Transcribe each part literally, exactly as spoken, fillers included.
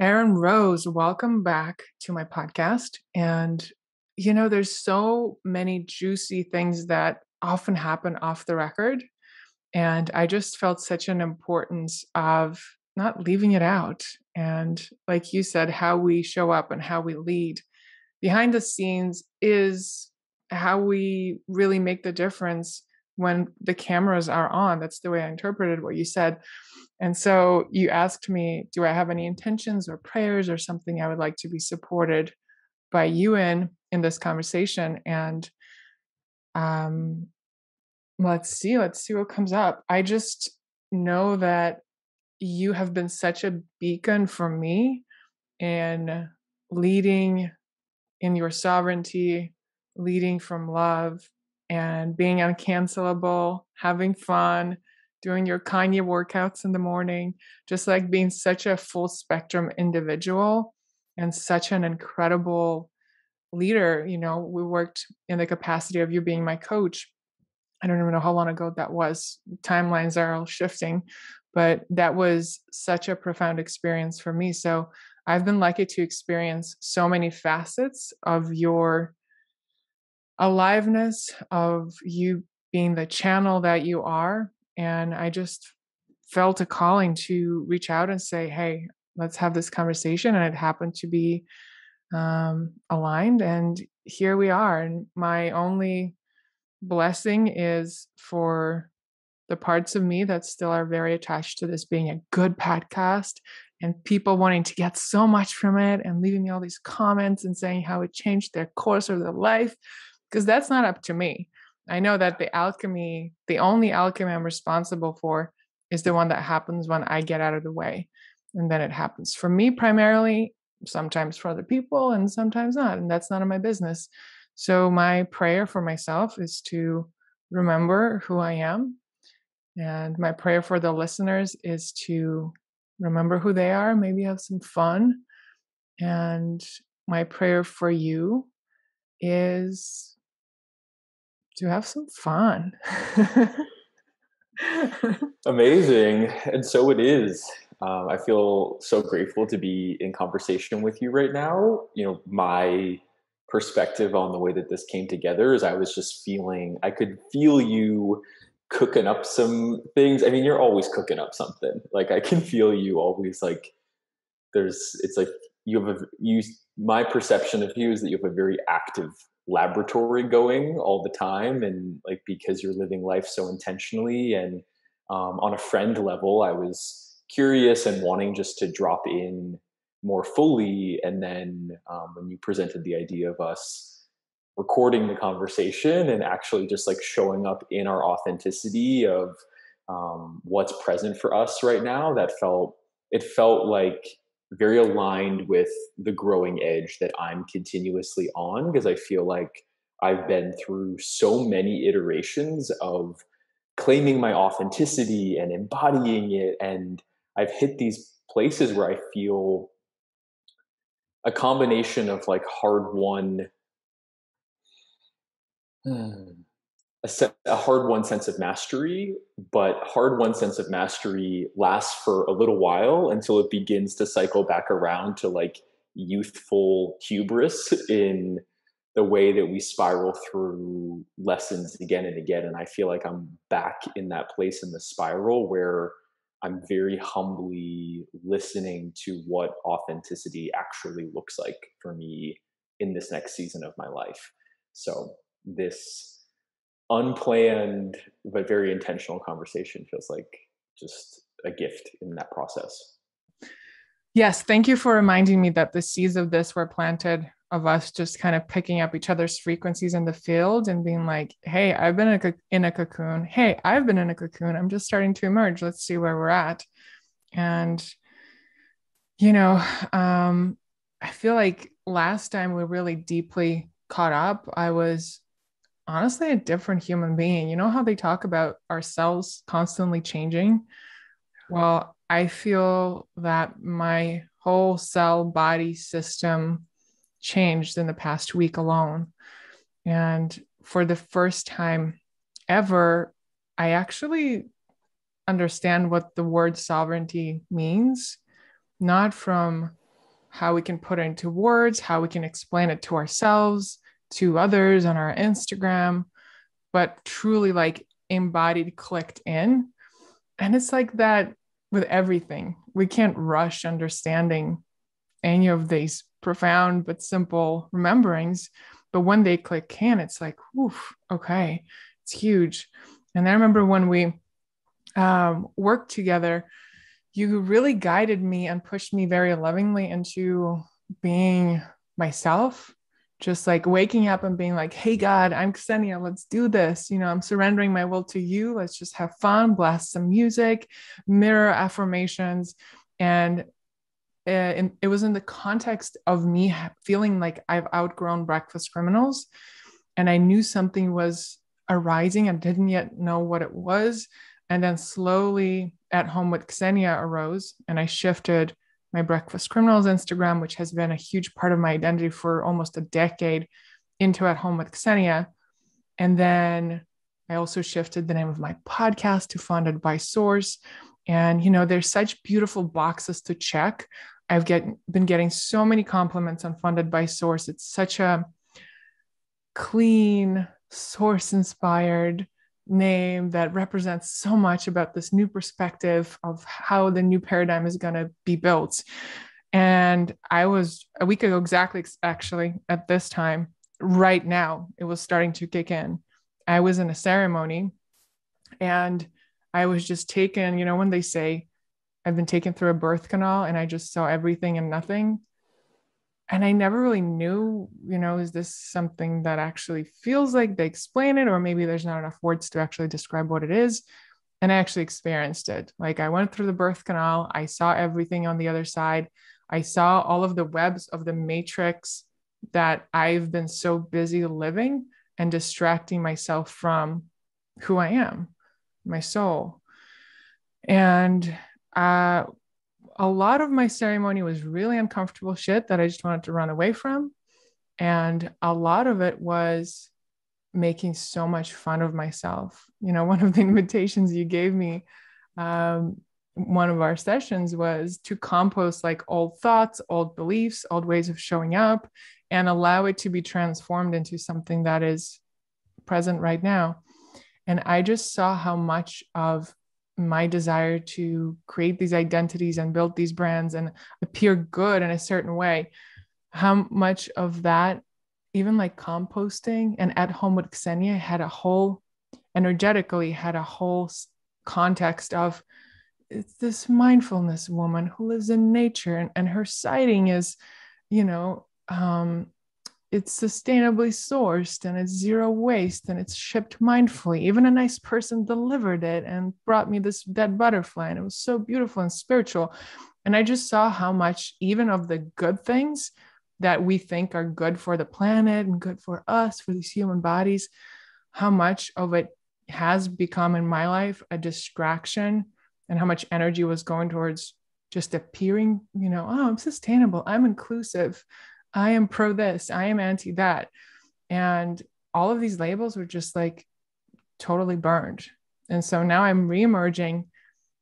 Aaron Rose, welcome back to my podcast. And, you know, there's so many juicy things that often happen off the record. And I just felt such an importance of not leaving it out. And like you said, how we show up and how we lead behind the scenes is how we really make the difference when the cameras are on. That's the way I interpreted what you said. And so you asked me, do I have any intentions or prayers or something I would like to be supported by you in, in this conversation? And um, let's see, let's see what comes up. I just know that you have been such a beacon for me in leading in your sovereignty, leading from love and being uncancelable, having fun, doing your Ksenia workouts in the morning, just like being such a full spectrum individual and such an incredible leader. You know, we worked in the capacity of you being my coach. I don't even know how long ago that was. Timelines are all shifting, but that was such a profound experience for me. So I've been lucky to experience so many facets of your aliveness, of you being the channel that you are. And I just felt a calling to reach out and say, hey, let's have this conversation. And it happened to be um, aligned. And here we are. And my only blessing is for the parts of me that still are very attached to this being a good podcast and people wanting to get so much from it and leaving me all these comments and saying how it changed their course or their life, because that's not up to me. I know that the alchemy, the only alchemy I'm responsible for is the one that happens when I get out of the way. And then it happens for me primarily, sometimes for other people and sometimes not. And that's none of my business. So my prayer for myself is to remember who I am. And my prayer for the listeners is to remember who they are, maybe have some fun. And my prayer for you is to have some fun. Amazing. And so it is. Um, I feel so grateful to be in conversation with you right now. You know, my perspective on the way that this came together is I was just feeling, I could feel you cooking up some things. I mean, you're always cooking up something. Like I can feel you always like there's, it's like you have a, you, my perception of you is that you have a very active laboratory going all the time. And like, because you're living life so intentionally and um, on a friend level, I was curious and wanting just to drop in more fully. And then um, when you presented the idea of us recording the conversation and actually just like showing up in our authenticity of um, what's present for us right now, that felt, it felt like very aligned with the growing edge that I'm continuously on. Because I feel like I've been through so many iterations of claiming my authenticity and embodying it. And I've hit these places where I feel a combination of like hard won Hmm. A, se- a hard won sense of mastery, but hard won sense of mastery lasts for a little while until it begins to cycle back around to like youthful hubris in the way that we spiral through lessons again and again. And I feel like I'm back in that place in the spiral where I'm very humbly listening to what authenticity actually looks like for me in this next season of my life. So this unplanned but very intentional conversation feels like just a gift in that process. Yes, thank you for reminding me that the seeds of this were planted of us just kind of picking up each other's frequencies in the field and being like, hey, I've been in a, in a cocoon. Hey, I've been in a cocoon. I'm just starting to emerge. Let's see where we're at. And, you know, um, I feel like last time we really deeply caught up, I was honestly a different human being. You know how they talk about ourselves constantly changing? Well, I feel that my whole cell body system changed in the past week alone. And for the first time ever, I actually understand what the word sovereignty means, not from how we can put it into words, how we can explain it to ourselves, to others on our Instagram, but truly like embodied, clicked in. And it's like that with everything. We can't rush understanding any of these profound but simple rememberings. But when they click in, it's like, oof, okay, it's huge. And I remember when we um, worked together, you really guided me and pushed me very lovingly into being myself, just like waking up and being like, hey, God, I'm Ksenia, let's do this. You know, I'm surrendering my will to you. Let's just have fun, blast some music, mirror affirmations. And And it was in the context of me feeling like I've outgrown Breakfast Criminals, and I knew something was arising and didn't yet know what it was. And then slowly At Home with Ksenia arose, and I shifted my Breakfast Criminals Instagram, which has been a huge part of my identity for almost a decade, into At Home with Ksenia. And then I also shifted the name of my podcast to Funded by Source. And, you know, there's such beautiful boxes to check. I've get, been getting so many compliments on Funded by Source. It's such a clean, source-inspired name that represents so much about this new perspective of how the new paradigm is going to be built. And I was a week ago, exactly, actually, at this time, right now, it was starting to kick in. I was in a ceremony and I was just taken, you know, when they say I've been taken through a birth canal and I just saw everything and nothing. And I never really knew, you know, is this something that actually feels like they explain it, or maybe there's not enough words to actually describe what it is. And I actually experienced it. Like I went through the birth canal. I saw everything on the other side. I saw all of the webs of the matrix that I've been so busy living and distracting myself from who I am, my soul. And uh, a lot of my ceremony was really uncomfortable shit that I just wanted to run away from. And a lot of it was making so much fun of myself. You know, one of the invitations you gave me, um, one of our sessions, was to compost like old thoughts, old beliefs, old ways of showing up, and allow it to be transformed into something that is present right now. And I just saw how much of my desire to create these identities and build these brands and appear good in a certain way, how much of that, even like composting and At Home with Ksenia, had a whole, energetically had a whole context of, it's this mindfulness woman who lives in nature, and, and her sighting is, you know, um, it's sustainably sourced and it's zero waste and it's shipped mindfully. Even a nice person delivered it and brought me this dead butterfly, and it was so beautiful and spiritual. And I just saw how much even of the good things that we think are good for the planet and good for us, for these human bodies, how much of it has become in my life a distraction, and how much energy was going towards just appearing, you know, oh, I'm sustainable, I'm inclusive, I am pro this, I am anti that. And all of these labels were just like totally burned. And so now I'm reemerging,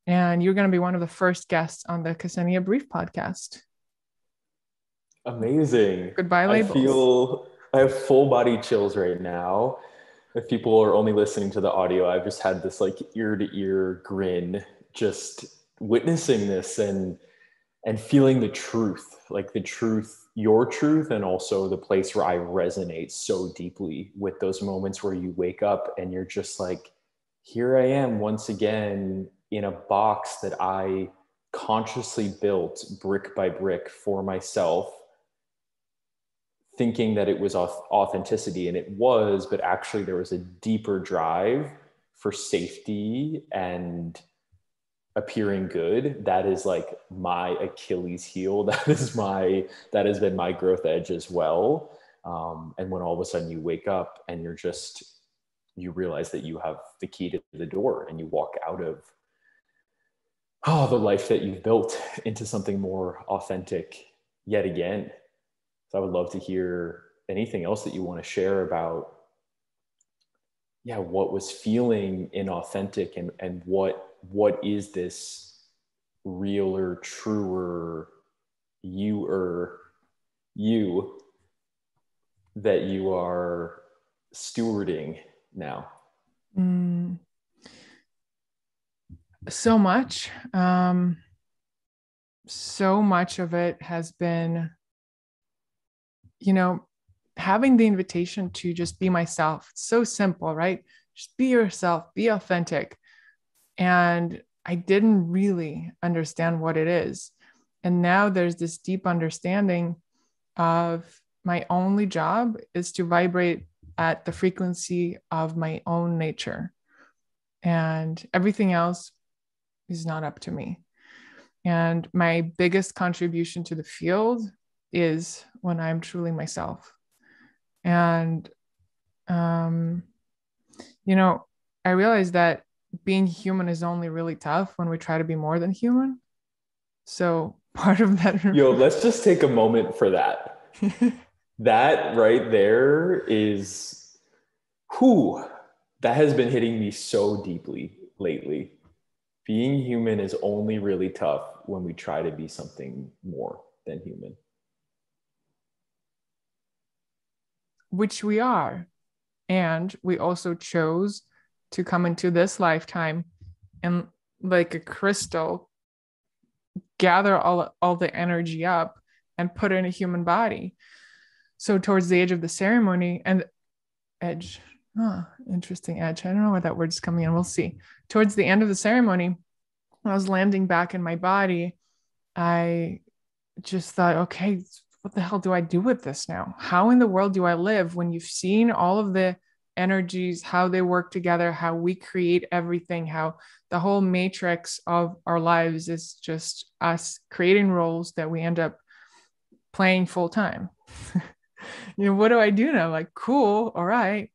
and you're going to be one of the first guests on the Ksenia Brief podcast. Amazing. Goodbye labels. I feel, I have full body chills right now. If people are only listening to the audio, I've just had this like ear to ear grin, just witnessing this and, and feeling the truth, like the truth, your truth, and also the place where I resonate so deeply with those moments where you wake up and you're just like, here I am once again in a box that I consciously built brick by brick for myself, thinking that it was authenticity, and it was, but actually there was a deeper drive for safety and appearing good. That is like my Achilles heel. That is my, that has been my growth edge as well. Um, and when all of a sudden you wake up and you're just, you realize that you have the key to the door, and you walk out of oh, the life that you've built into something more authentic yet again. So I would love to hear anything else that you want to share about, yeah, what was feeling inauthentic, and, and what, what is this realer, truer you are you that you are stewarding now? Mm. So much. Um, so much of it has been, you know, having the invitation to just be myself. It's so simple, right? Just be yourself, be authentic. And I didn't really understand what it is. And now there's this deep understanding of my only job is to vibrate at the frequency of my own nature. And everything else is not up to me. And my biggest contribution to the field is when I'm truly myself. And, um, you know, I realized that being human is only really tough when we try to be more than human. So part of that. Yo, let's just take a moment for that. That right there is who that has been hitting me so deeply lately. Being human is only really tough when we try to be something more than human. Which we are. And we also chose to come into this lifetime and, like a crystal, gather all, all the energy up and put it in a human body. So towards the edge of the ceremony and edge, oh, interesting edge. I don't know where that word is coming in. We'll see. Towards the end of the ceremony, when I was landing back in my body, I just thought, okay, what the hell do I do with this now? How in the world do I live when you've seen all of the energies, how they work together, how we create everything, how the whole matrix of our lives is just us creating roles that we end up playing full time. You know, what do I do now? Like, cool. All right.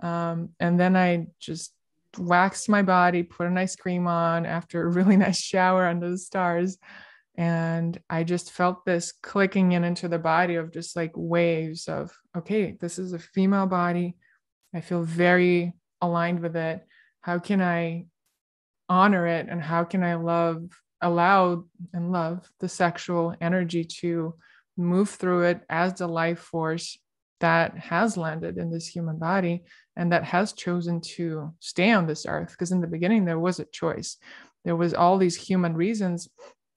Um, and then I just waxed my body, put an ice cream on after a really nice shower under the stars. And I just felt this clicking in into the body of just like waves of, okay, this is a female body. I feel very aligned with it. How can I honor it? And how can I love, allow and love the sexual energy to move through it as the life force that has landed in this human body and that has chosen to stay on this earth? Because in the beginning, there was a choice. There was all these human reasons,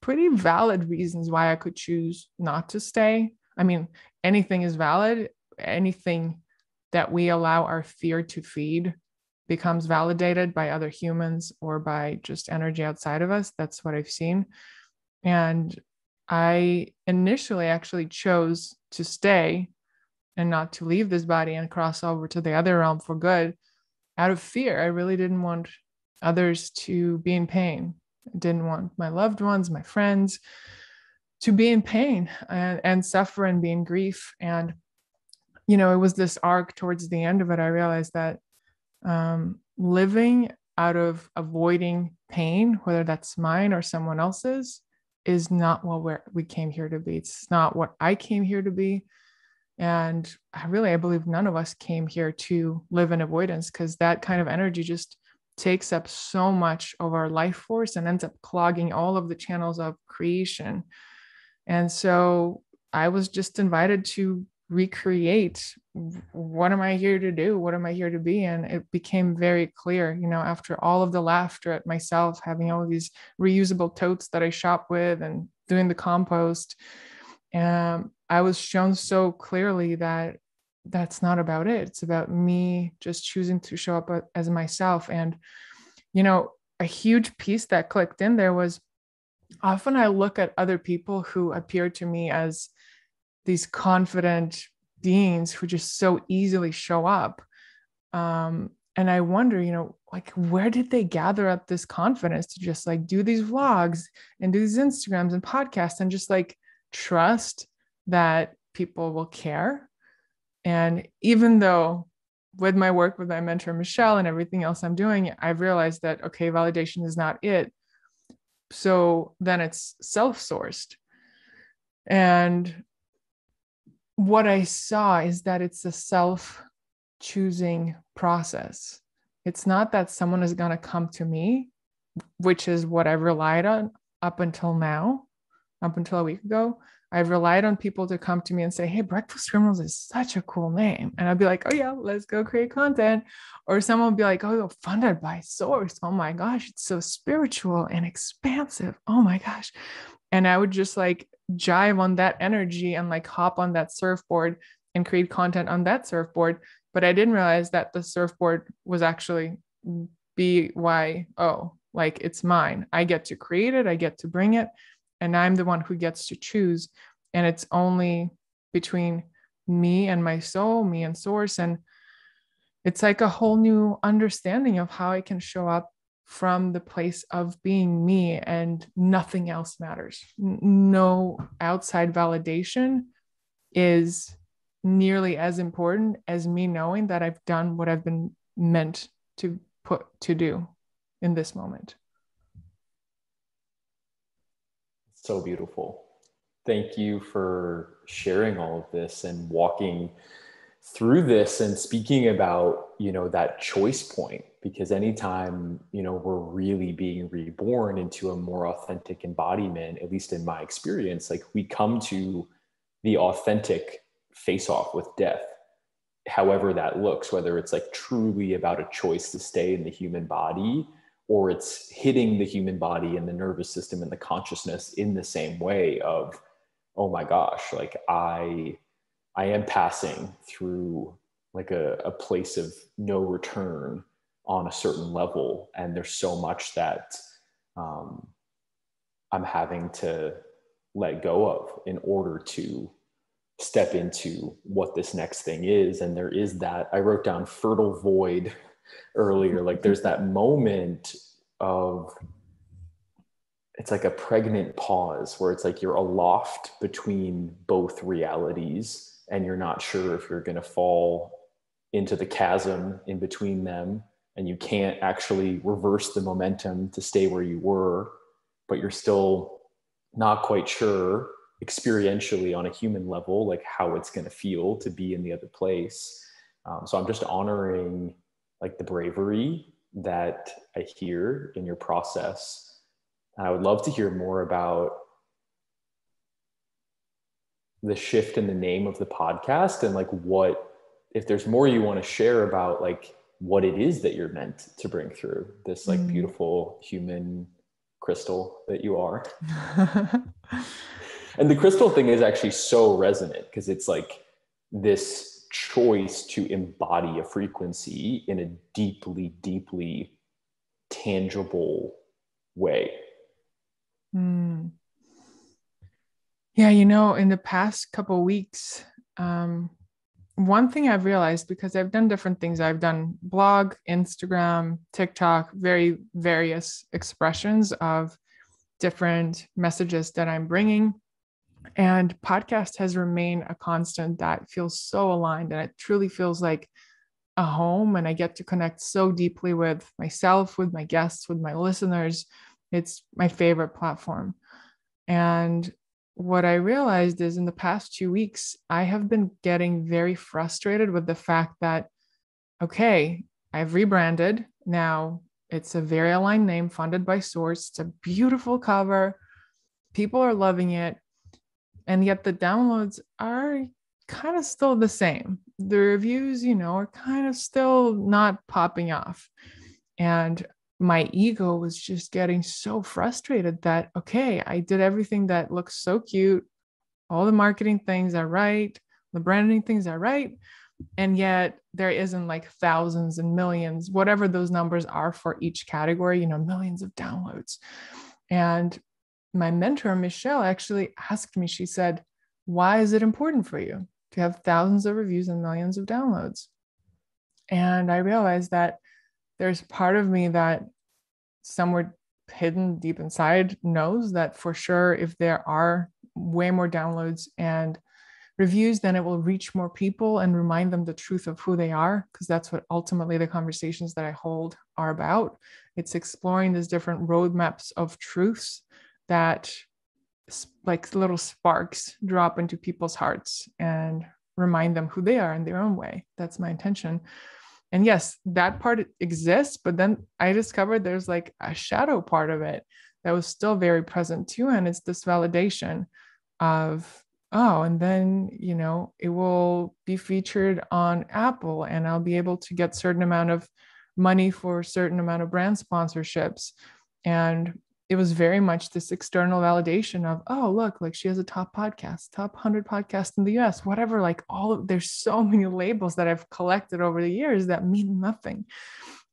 pretty valid reasons why I could choose not to stay. I mean, anything is valid. Anything that we allow our fear to feed becomes validated by other humans or by just energy outside of us. That's what I've seen. And I initially actually chose to stay and not to leave this body and cross over to the other realm for good out of fear. I really didn't want others to be in pain. I didn't want my loved ones, my friends to be in pain and, and suffer and be in grief. And, you know, it was this arc towards the end of it. I realized that um, living out of avoiding pain, whether that's mine or someone else's, is not what we're, we came here to be. It's not what I came here to be. And I really, I believe none of us came here to live in avoidance, because that kind of energy just takes up so much of our life force and ends up clogging all of the channels of creation. And so I was just invited to recreate, what am I here to do? What am I here to be? And it became very clear, you know, after all of the laughter at myself, having all these reusable totes that I shop with and doing the compost, um, I was shown so clearly that that's not about it. It's about me just choosing to show up as myself. And, you know, a huge piece that clicked in there was, often I look at other people who appear to me as these confident beings who just so easily show up. Um, and I wonder, you know, like, where did they gather up this confidence to just like do these vlogs and do these Instagrams and podcasts and just like trust that people will care? And even though with my work with my mentor, Michelle, and everything else I'm doing, I've realized that, okay, validation is not it. So then it's self-sourced. And what I saw is that it's a self-choosing process. It's not that someone is going to come to me, which is what I relied on up until now, up until a week ago. I've relied on people to come to me and say, hey, Breakfast Criminals is such a cool name. And I'd be like, oh yeah, let's go create content. Or someone would be like, oh, Funded by Source. Oh my gosh, it's so spiritual and expansive. Oh my gosh. And I would just like jive on that energy and like hop on that surfboard and create content on that surfboard. But I didn't realize that the surfboard was actually B Y O. Like it's mine. I get to create it. I get to bring it. And I'm the one who gets to choose. And it's only between me and my soul, me and source. And it's like a whole new understanding of how I can show up from the place of being me, and nothing else matters. No outside validation is nearly as important as me knowing that I've done what I've been meant to put to do in this moment. So beautiful. Thank you for sharing all of this and walking through this and speaking about, you know, that choice point, because anytime, you know, we're really being reborn into a more authentic embodiment, at least in my experience, like we come to the authentic face off with death, however that looks, whether it's like truly about a choice to stay in the human body, or it's hitting the human body and the nervous system and the consciousness in the same way of, oh my gosh, like I, I am passing through like a, a place of no return on a certain level. And there's so much that um, I'm having to let go of in order to step into what this next thing is. And there is that, I wrote down fertile void earlier, like there's that moment of, it's like a pregnant pause where it's like you're aloft between both realities and you're not sure if you're going to fall into the chasm in between them, and you can't actually reverse the momentum to stay where you were, but you're still not quite sure experientially on a human level like how it's going to feel to be in the other place. Um, so I'm just honoring like the bravery that I hear in your process. And I would love to hear more about the shift in the name of the podcast and like what, if there's more you want to share about like what it is that you're meant to bring through this like mm. beautiful human crystal that you are. And the crystal thing is actually so resonant because it's like this choice to embody a frequency in a deeply, deeply tangible way. Mm. Yeah, you know, in the past couple of weeks, um, one thing I've realized, because I've done different things, I've done blog, Instagram, TikTok, very various expressions of different messages that I'm bringing. And podcast has remained a constant that feels so aligned, and it truly feels like a home, and I get to connect so deeply with myself, with my guests, with my listeners. It's my favorite platform. And what I realized is in the past two weeks, I have been getting very frustrated with the fact that, okay, I've rebranded. Now it's a very aligned name, Funded by Source. It's a beautiful cover. People are loving it. And yet the downloads are kind of still the same. The reviews, you know, are kind of still not popping off. And my ego was just getting so frustrated that, okay, I did everything that looks so cute. All the marketing things are right. The branding things are right. And yet there isn't like thousands and millions, whatever those numbers are for each category, you know, millions of downloads. And my mentor, Michelle, actually asked me, she said, why is it important for you to have thousands of reviews and millions of downloads? And I realized that there's part of me that somewhere hidden deep inside knows that for sure, if there are way more downloads and reviews, then it will reach more people and remind them the truth of who they are, because that's what ultimately the conversations that I hold are about. It's exploring these different roadmaps of truths that like little sparks drop into people's hearts and remind them who they are in their own way. That's my intention. And yes, that part exists, but then I discovered there's like a shadow part of it that was still very present too. And it's this validation of oh, and then, you know, it will be featured on Apple and I'll be able to get a certain amount of money for a certain amount of brand sponsorships. And it was very much this external validation of, oh, look, like she has a top podcast, top one hundred podcast in the U S, whatever, like all of, there's so many labels that I've collected over the years that mean nothing.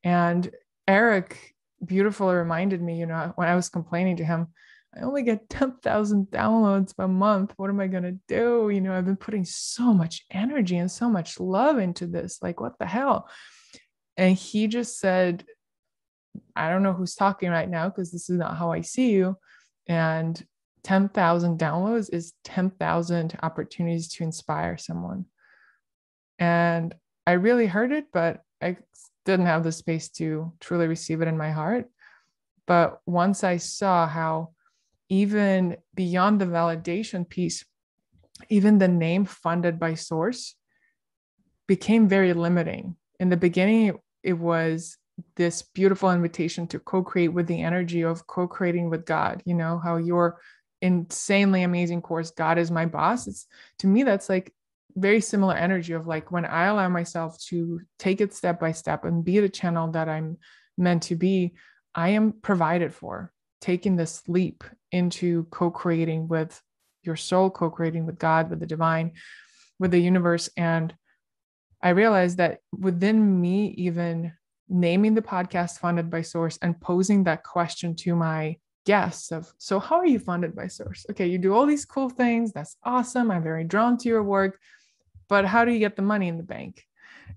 And Eric beautifully reminded me, you know, when I was complaining to him, I only get ten thousand downloads a month. What am I going to do? You know, I've been putting so much energy and so much love into this. Like, what the hell? And he just said, I don't know who's talking right now because this is not how I see you. And ten thousand downloads is ten thousand opportunities to inspire someone. And I really heard it, but I didn't have the space to truly receive it in my heart. But once I saw how even beyond the validation piece, even the name Funded by Source became very limiting. In the beginning, it was this beautiful invitation to co-create with the energy of co-creating with God, you know, how your insanely amazing course, God is my boss. It's, to me, that's like very similar energy of like when I allow myself to take it step by step and be the channel that I'm meant to be, I am provided for, taking this leap into co-creating with your soul, co-creating with God, with the divine, with the universe. And I realized that within me, even naming the podcast Funded by Source and posing that question to my guests of, so how are you funded by source? Okay, you do all these cool things. That's awesome. I'm very drawn to your work, but how do you get the money in the bank?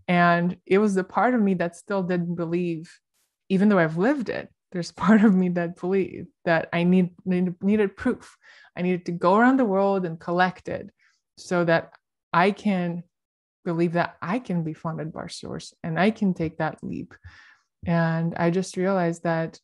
And it was the part of me that still didn't believe, even though I've lived it, there's part of me that believed that I need, need needed proof. I needed to go around the world and collect it so that I can believe that I can be funded by source and I can take that leap. And I just realized that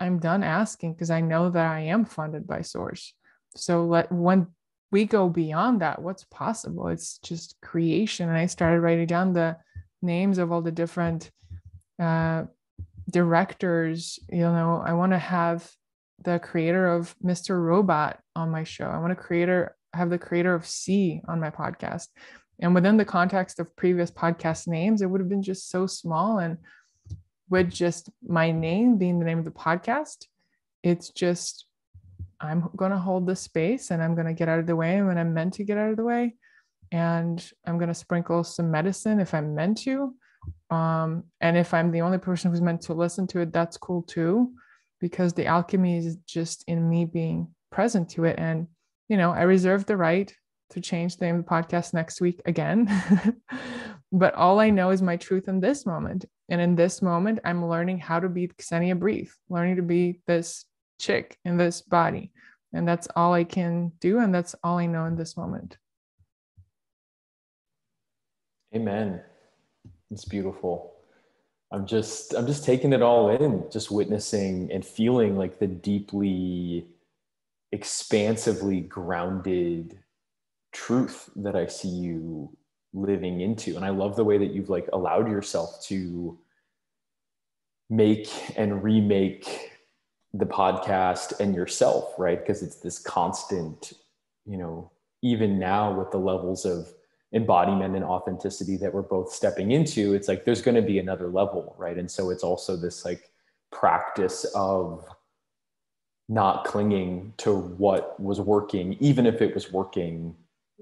I'm done asking because I know that I am funded by source. So let, when we go beyond that, what's possible? It's just creation. And I started writing down the names of all the different uh, directors. You know, I want to have the creator of Mister Robot on my show. I want to creator have the creator of C on my podcast. And within the context of previous podcast names, it would have been just so small. And with just my name being the name of the podcast, it's just, I'm going to hold the space and I'm going to get out of the way when I'm meant to get out of the way. And I'm going to sprinkle some medicine if I'm meant to. Um, and if I'm the only person who's meant to listen to it, that's cool too, because the alchemy is just in me being present to it. And, you know, I reserve the right to change the name of the podcast next week again. But all I know is my truth in this moment. And in this moment, I'm learning how to be Ksenia Brief, learning to be this chick in this body. And that's all I can do. And that's all I know in this moment. Amen. It's beautiful. I'm just, I'm just taking it all in, just witnessing and feeling like the deeply, expansively grounded truth that I see you living into. And I love the way that you've like allowed yourself to make and remake the podcast and yourself, right? Because it's this constant, you know, even now with the levels of embodiment and authenticity that we're both stepping into, it's like there's going to be another level, right? And so it's also this like practice of not clinging to what was working, even if it was working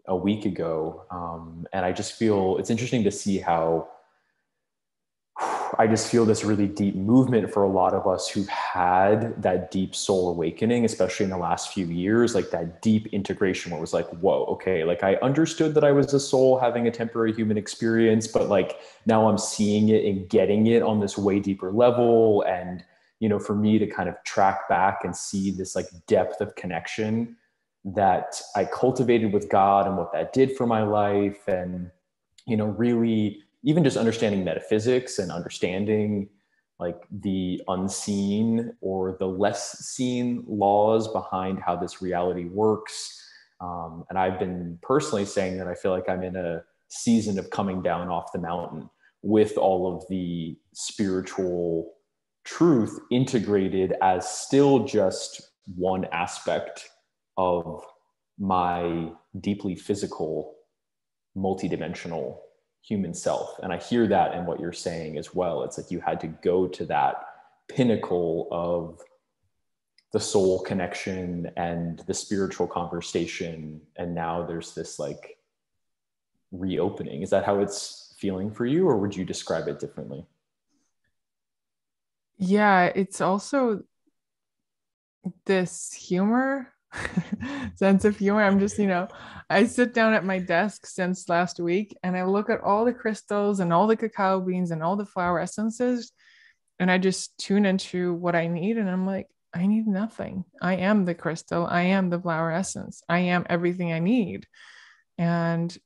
a week ago. Um, and I just feel it's interesting to see how I just feel this really deep movement for a lot of us who've had that deep soul awakening, especially in the last few years, like that deep integration where it was like, whoa, okay, like I understood that I was a soul having a temporary human experience, but like now I'm seeing it and getting it on this way deeper level. And, you know, for me to kind of track back and see this like depth of connection that I cultivated with God and what that did for my life. And, you know, really even just understanding metaphysics and understanding like the unseen or the less seen laws behind how this reality works. Um, and I've been personally saying that I feel like I'm in a season of coming down off the mountain with all of the spiritual truth integrated as still just one aspect of my deeply physical, multidimensional human self. And I hear that in what you're saying as well. It's like you had to go to that pinnacle of the soul connection and the spiritual conversation. And now there's this like reopening. Is that how it's feeling for you, or would you describe it differently? Yeah, it's also this humor, sense of humor. I'm just, you know, I sit down at my desk since last week and I look at all the crystals and all the cacao beans and all the flower essences, and I just tune into what I need. And I'm like, I need nothing. I am the crystal. I am the flower essence. I am everything I need. And,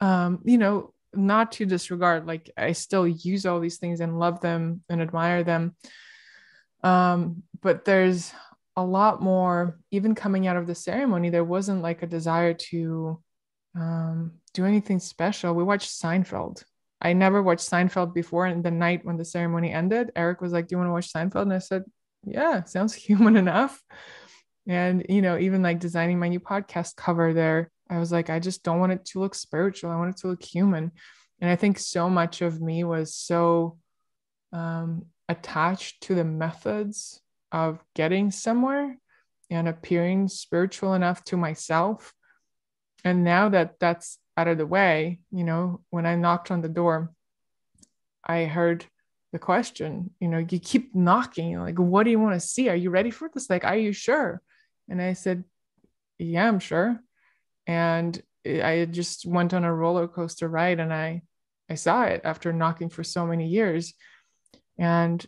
um, you know, not to disregard, like I still use all these things and love them and admire them. Um, but there's a lot more. Even coming out of the ceremony, there wasn't like a desire to um, do anything special. We watched Seinfeld. I never watched Seinfeld before. And the night when the ceremony ended, Eric was like, do you want to watch Seinfeld? And I said, yeah, sounds human enough. And, you know, even like designing my new podcast cover there, I was like, I just don't want it to look spiritual. I want it to look human. And I think so much of me was so um, attached to the methods of getting somewhere and appearing spiritual enough to myself. And now that that's out of the way, you know, when I knocked on the door, I heard the question, you know, you keep knocking, like, what do you want to see? Are you ready for this? Like, are you sure? And I said, yeah, I'm sure. And I just went on a roller coaster ride, and I, I saw it after knocking for so many years. And,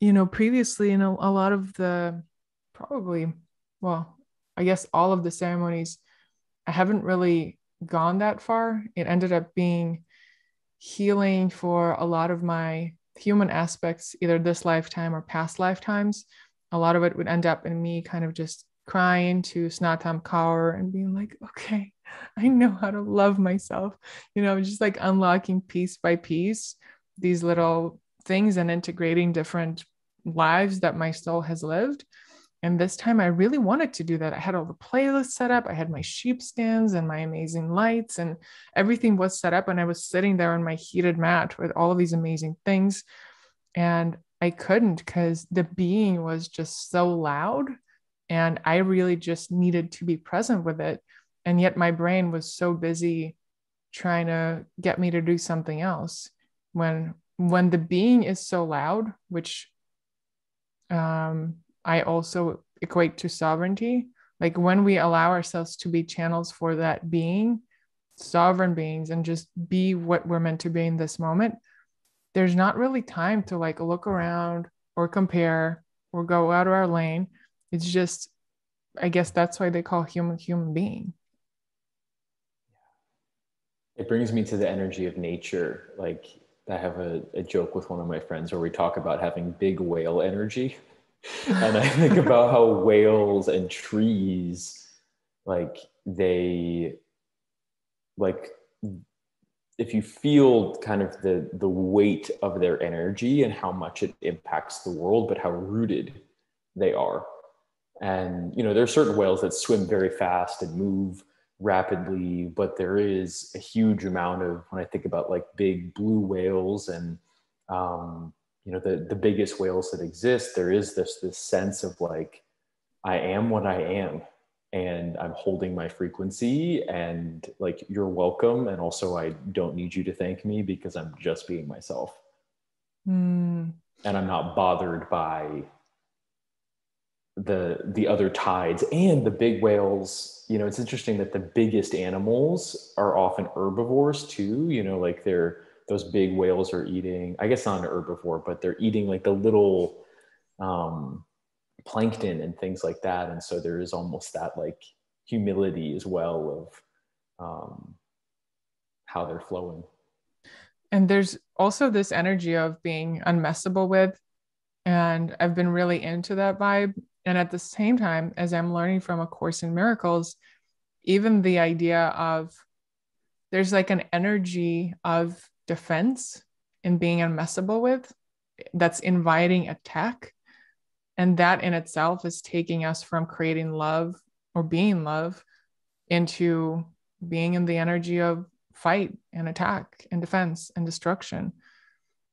you know, previously, you know, a lot of the, probably, well, I guess all of the ceremonies, I haven't really gone that far. It ended up being healing for a lot of my human aspects, either this lifetime or past lifetimes. A lot of it would end up in me kind of just crying to Snatam Kaur and being like, okay, I know how to love myself. You know, just like unlocking piece by piece these little things and integrating different lives that my soul has lived. And this time I really wanted to do that. I had all the playlists set up. I had my sheep stands and my amazing lights, and everything was set up. And I was sitting there on my heated mat with all of these amazing things. And I couldn't, because the being was just so loud. And I really just needed to be present with it. And yet my brain was so busy trying to get me to do something else. When, when the being is so loud, which, um, I also equate to sovereignty. Like when we allow ourselves to be channels for that being, sovereign beings, and just be what we're meant to be in this moment, there's not really time to like look around or compare or go out of our lane. It's just, I guess that's why they call human human being. It brings me to the energy of nature. Like I have a, a joke with one of my friends where we talk about having big whale energy. And I think about how whales and trees, like they, like if you feel kind of the, the weight of their energy and how much it impacts the world, but how rooted they are. And, you know, there are certain whales that swim very fast and move rapidly, but there is a huge amount of, when I think about like big blue whales and, um, you know, the, the biggest whales that exist, there is this, this sense of like, I am what I am, and I'm holding my frequency, and like, you're welcome. And also I don't need you to thank me, because I'm just being myself. Mm. And I'm not bothered by the, the other tides and the big whales. You know, it's interesting that the biggest animals are often herbivores too, you know, like they're, those big whales are eating, I guess not an herbivore, but they're eating like the little um, plankton and things like that. And so there is almost that like humility as well of um, how they're flowing. And there's also this energy of being unmessable with. And I've been really into that vibe. And at the same time, as I'm learning from A Course in Miracles, even the idea of there's like an energy of defense and being unmessable with, that's inviting attack. And that in itself is taking us from creating love or being love into being in the energy of fight and attack and defense and destruction.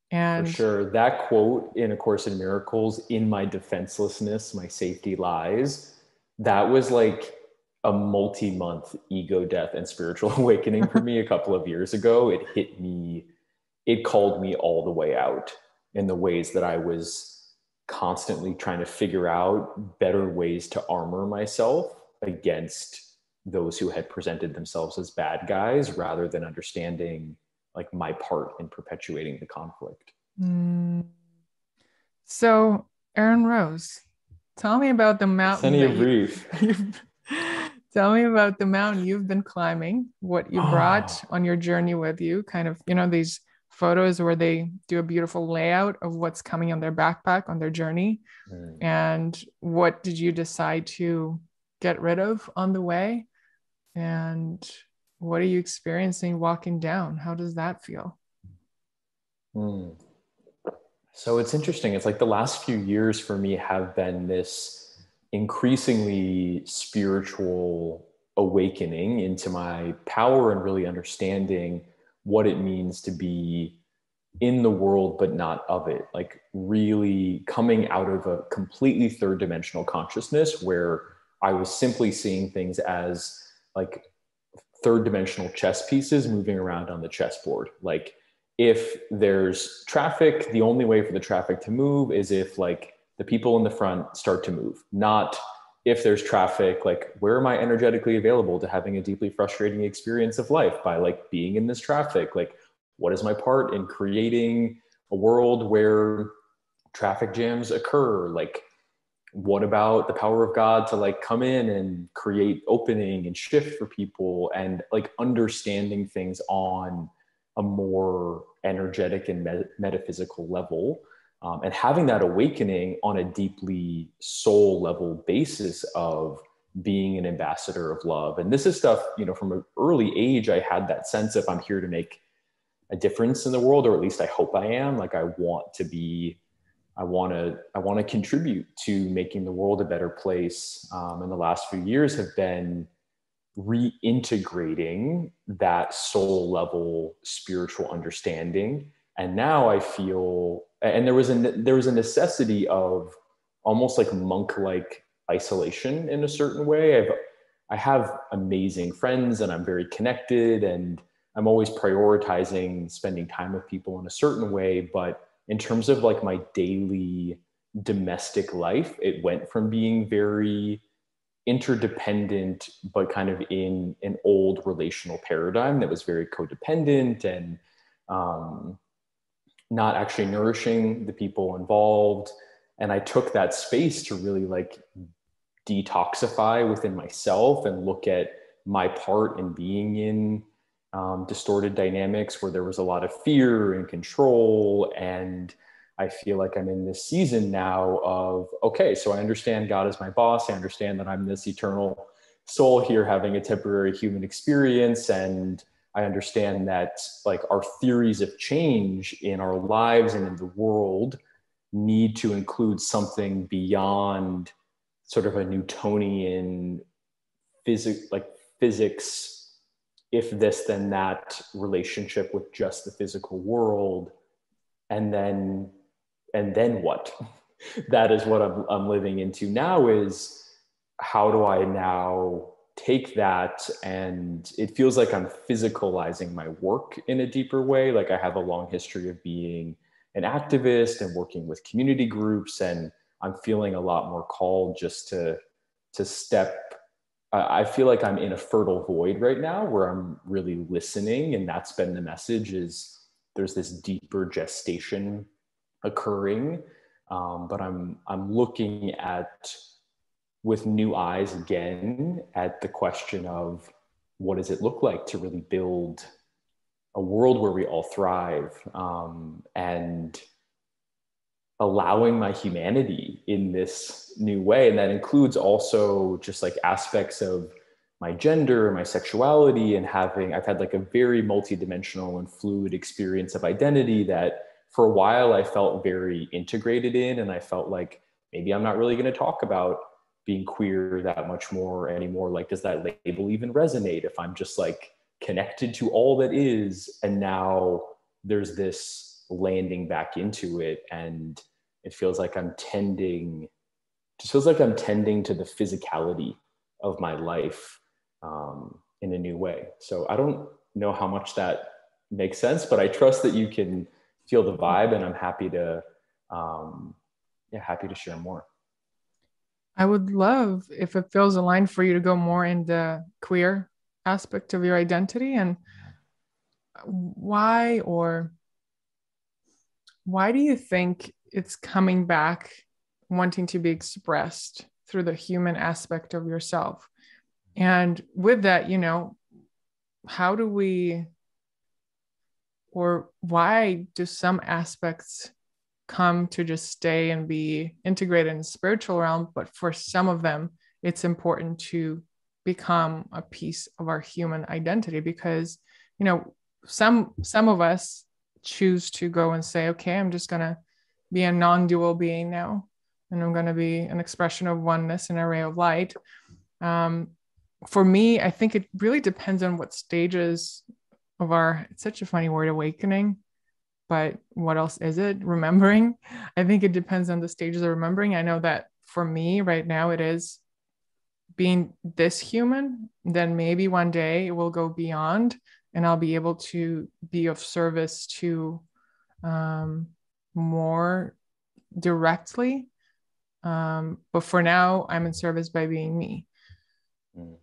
And for sure, that quote in A Course in Miracles, "In my defenselessness, my safety lies," that was like a multi-month ego death and spiritual awakening for me a couple of years ago. It hit me, it called me all the way out in the ways that I was constantly trying to figure out better ways to armor myself against those who had presented themselves as bad guys, rather than understanding like my part in perpetuating the conflict. Mm. So Aaron Rose, tell me about the mountain. Ksenia Brief. Tell me about the mountain you've been climbing, what you brought oh. on your journey with you, kind of, you know, these photos where they do a beautiful layout of what's coming on their backpack on their journey. Mm. And what did you decide to get rid of on the way? And what are you experiencing walking down? How does that feel? Mm. So it's interesting. It's like the last few years for me have been this increasingly spiritual awakening into my power and really understanding what it means to be in the world, but not of it. Like really coming out of a completely third dimensional consciousness where I was simply seeing things as like third dimensional chess pieces moving around on the chessboard. Like if there's traffic, the only way for the traffic to move is if like the people in the front start to move, not if there's traffic, like where am I energetically available to having a deeply frustrating experience of life by like being in this traffic? Like what is my part in creating a world where traffic jams occur? Like what about the power of God to like come in and create opening and shift for people, and like understanding things on a more energetic and met- metaphysical level, um, and having that awakening on a deeply soul level basis of being an ambassador of love. And this is stuff, you know, from an early age, I had that sense of I'm here to make a difference in the world, or at least I hope I am. Like I want to be I want to I want to contribute to making the world a better place. Um, and the last few years have been reintegrating that soul level spiritual understanding. And now I feel, and there was a there was a necessity of almost like monk like isolation in a certain way. I've I have amazing friends, and I'm very connected, and I'm always prioritizing spending time with people in a certain way, but in terms of like my daily domestic life, it went from being very interdependent, but kind of in an old relational paradigm that was very codependent and um, not actually nourishing the people involved. And I took that space to really like detoxify within myself and look at my part in being in Um, distorted dynamics where there was a lot of fear and control. And I feel like I'm in this season now of, okay, so I understand God is my boss. I understand that I'm this eternal soul here having a temporary human experience. And I understand that like our theories of change in our lives and in the world need to include something beyond sort of a Newtonian physics, like physics, if this, then that relationship with just the physical world. And then, and then what? That is what I'm, I'm living into now, is how do I now take that? And it feels like I'm physicalizing my work in a deeper way. Like I have a long history of being an activist and working with community groups, and I'm feeling a lot more called just to, to step. I feel like I'm in a fertile void right now where I'm really listening. And that's been the message, is there's this deeper gestation occurring. Um, but I'm, I'm looking at with new eyes again at the question of what does it look like to really build a world where we all thrive, um, and allowing my humanity in this new way. And that includes also just like aspects of my gender and my sexuality, and having, I've had like a very multidimensional and fluid experience of identity that for a while I felt very integrated in. And I felt like maybe I'm not really going to talk about being queer that much more anymore. Like, does that label even resonate if I'm just like connected to all that is? And now there's this landing back into it, and it feels like I'm tending, just feels like I'm tending to the physicality of my life um, in a new way. So I don't know how much that makes sense, but I trust that you can feel the vibe, and I'm happy to, um, yeah, happy to share more. I would love, if it feels aligned for you, to go more in the queer aspect of your identity, and why, or why do you think it's coming back, wanting to be expressed through the human aspect of yourself? And with that, you know, how do we, or why do some aspects come to just stay and be integrated in the spiritual realm, but for some of them, it's important to become a piece of our human identity? Because, you know, some, some of us choose to go and say, okay, I'm just going to be a non-dual being now, and I'm going to be an expression of oneness and a ray of light. Um, for me, I think it really depends on what stages of our, it's such a funny word, awakening, but what else is it? Remembering. I think it depends on the stages of remembering. I know that for me right now, it is being this human, then maybe one day it will go beyond, and I'll be able to be of service to um, more directly. Um, but for now, I'm in service by being me. Mm.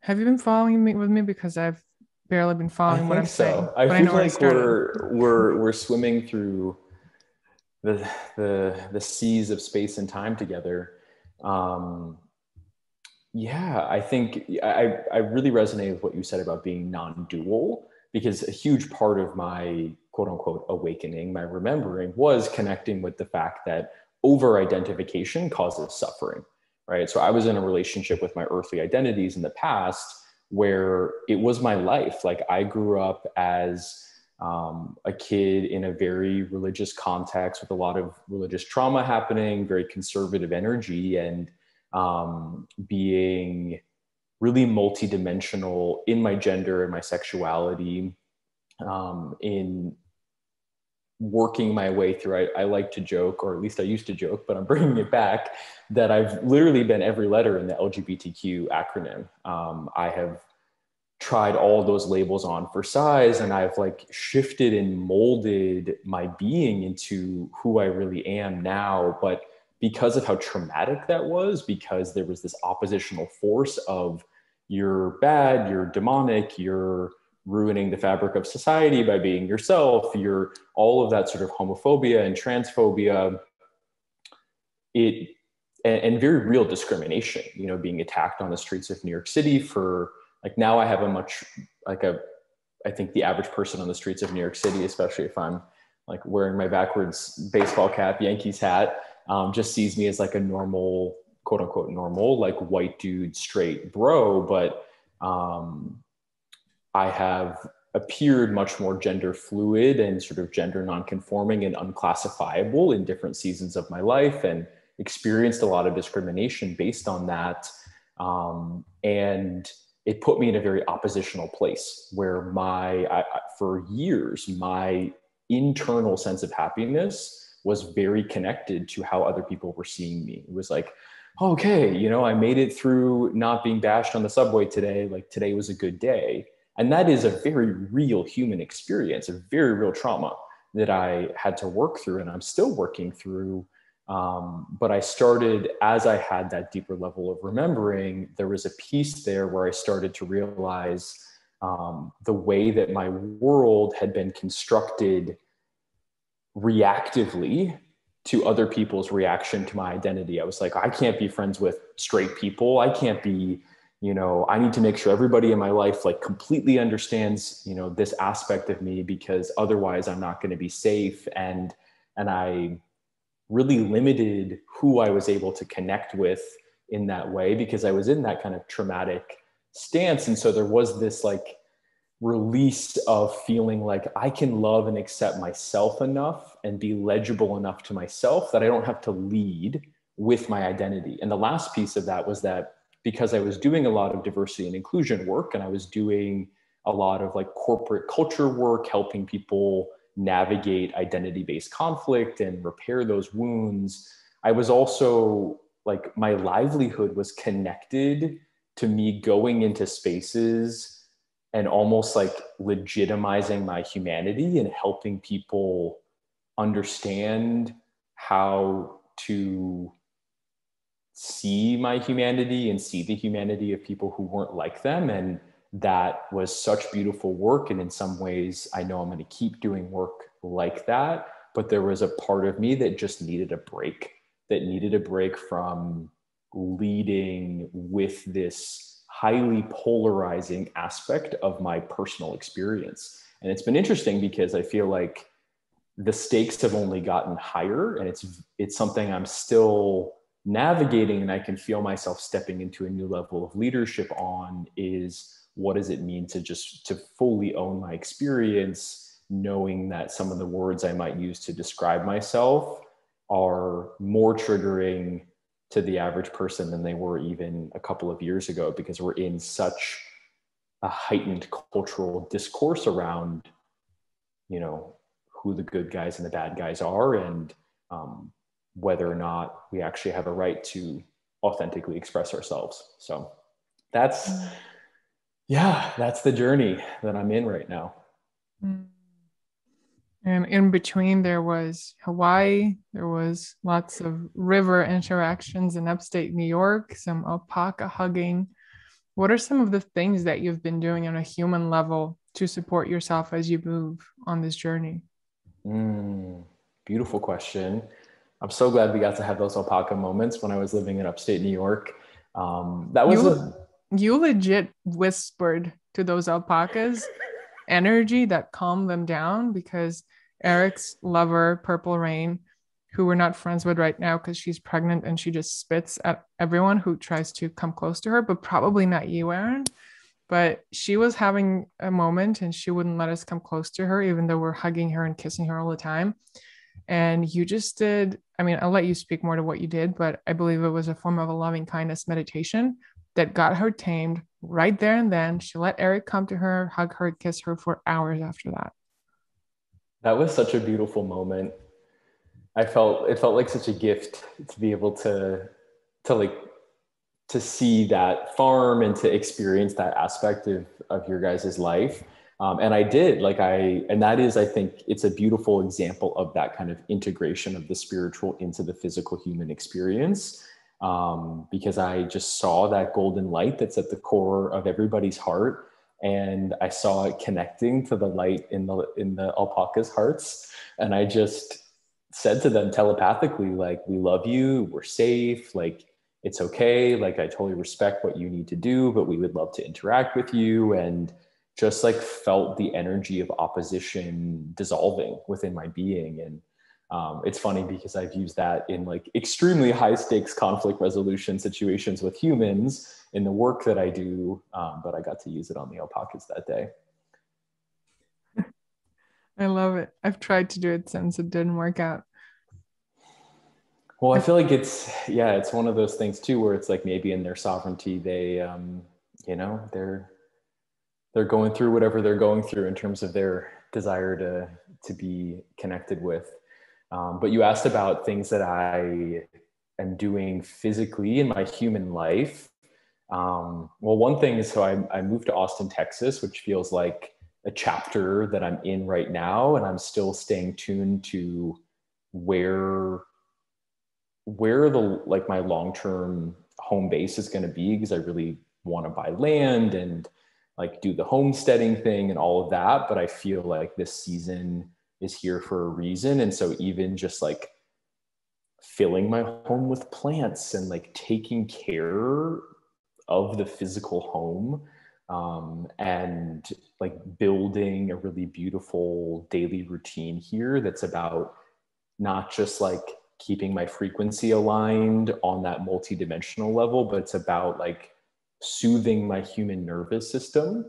Have you been following me with me? Because I've barely been following what I'm so. saying. I but feel I like we're we're we're swimming through the the the seas of space and time together. Um, yeah, I think I I really resonate with what you said about being non-dual, because a huge part of my quote unquote awakening, my remembering, was connecting with the fact that over-identification causes suffering, right? So I was in a relationship with my earthly identities in the past where it was my life. Like, I grew up as um, a kid in a very religious context with a lot of religious trauma happening, very conservative energy, and um, being really multidimensional in my gender and my sexuality, um, in working my way through. I, I like to joke, or at least I used to joke, but I'm bringing it back, that I've literally been every letter in the L G B T Q acronym. Um, I have tried all those labels on for size, and I've like shifted and molded my being into who I really am now. But because of how traumatic that was, because there was this oppositional force of, you're bad, you're demonic, you're ruining the fabric of society by being yourself, you're all of that sort of homophobia and transphobia, it and, and very real discrimination, you know, being attacked on the streets of New York City for, like, now I have a much, like a, I think the average person on the streets of New York City, especially if I'm like wearing my backwards baseball cap, Yankees hat, um, just sees me as like a normal, quote unquote normal, like white dude, straight bro, but um, I have appeared much more gender fluid and sort of gender nonconforming and unclassifiable in different seasons of my life, and experienced a lot of discrimination based on that. Um, and it put me in a very oppositional place where my, I, I, for years, my internal sense of happiness was very connected to how other people were seeing me. It was like, okay, you know, I made it through not being bashed on the subway today. Like, today was a good day. And that is a very real human experience, a very real trauma that I had to work through, and I'm still working through. Um, but I started, as I had that deeper level of remembering, there was a piece there where I started to realize um, the way that my world had been constructed reactively to other people's reaction to my identity. I was like, I can't be friends with straight people. I can't be, you know, I need to make sure everybody in my life like completely understands, you know, this aspect of me, because otherwise I'm not going to be safe. And, and I really limited who I was able to connect with in that way, because I was in that kind of traumatic stance. And so there was this like release of feeling like I can love and accept myself enough and be legible enough to myself that I don't have to lead with my identity. And the last piece of that was that because I was doing a lot of diversity and inclusion work, and I was doing a lot of like corporate culture work, helping people navigate identity-based conflict and repair those wounds, I was also like, my livelihood was connected to me going into spaces and almost like legitimizing my humanity and helping people understand how to see my humanity and see the humanity of people who weren't like them. And that was such beautiful work. And in some ways, I know I'm going to keep doing work like that. But there was a part of me that just needed a break, that needed a break from leading with this highly polarizing aspect of my personal experience. And it's been interesting because I feel like the stakes have only gotten higher, and it's it's something I'm still navigating, and I can feel myself stepping into a new level of leadership on, is what does it mean to just to fully own my experience, knowing that some of the words I might use to describe myself are more triggering to the average person than they were even a couple of years ago, because we're in such a heightened cultural discourse around, you know, who the good guys and the bad guys are, and um, whether or not we actually have a right to authentically express ourselves. So that's, yeah, that's the journey that I'm in right now. Mm. And in between, there was Hawaii, there was lots of river interactions in upstate New York, some alpaca hugging. What are some of the things that you've been doing on a human level to support yourself as you move on this journey? Mm, beautiful question. I'm so glad we got to have those alpaca moments when I was living in upstate New York. Um, that was you, a- you legit whispered to those alpacas energy that calmed them down, because Eric's lover, Purple Rain, who we're not friends with right now because she's pregnant and she just spits at everyone who tries to come close to her, but probably not you, Aaron. But she was having a moment and she wouldn't let us come close to her, even though we're hugging her and kissing her all the time. And you just did, I mean, I'll let you speak more to what you did, but I believe it was a form of a loving kindness meditation that got her tamed right there and then. She let Eric come to her, hug her, kiss her for hours after that. That was such a beautiful moment. I felt, it felt like such a gift to be able to, to like, to see that farm and to experience that aspect of, of your guys' life. Um, and I did, like I, and that is, I think it's a beautiful example of that kind of integration of the spiritual into the physical human experience. Um, because I just saw that golden light that's at the core of everybody's heart, and I saw it connecting to the light in the in the alpaca's hearts, and I just said to them telepathically, like, we love you, we're safe, like, it's okay, like, I totally respect what you need to do, but we would love to interact with you, and just like felt the energy of opposition dissolving within my being. And Um, it's funny because I've used that in like extremely high stakes conflict resolution situations with humans in the work that I do, um, but I got to use it on the alpacas that day. I love it. I've tried to do it since, it didn't work out. Well, I feel like it's, yeah, it's one of those things too, where it's like maybe in their sovereignty, they, um, you know, they're, they're going through whatever they're going through in terms of their desire to, to be connected with. Um, but you asked about things that I am doing physically in my human life. Um, well, one thing is, so I, I moved to Austin, Texas, which feels like a chapter that I'm in right now. And I'm still staying tuned to where, where the, like my long-term home base is going to be, because I really want to buy land and like do the homesteading thing and all of that. But I feel like this season is here for a reason. And so even just like filling my home with plants and like taking care of the physical home, um, and like building a really beautiful daily routine here that's about not just like keeping my frequency aligned on that multidimensional level, but it's about like soothing my human nervous system.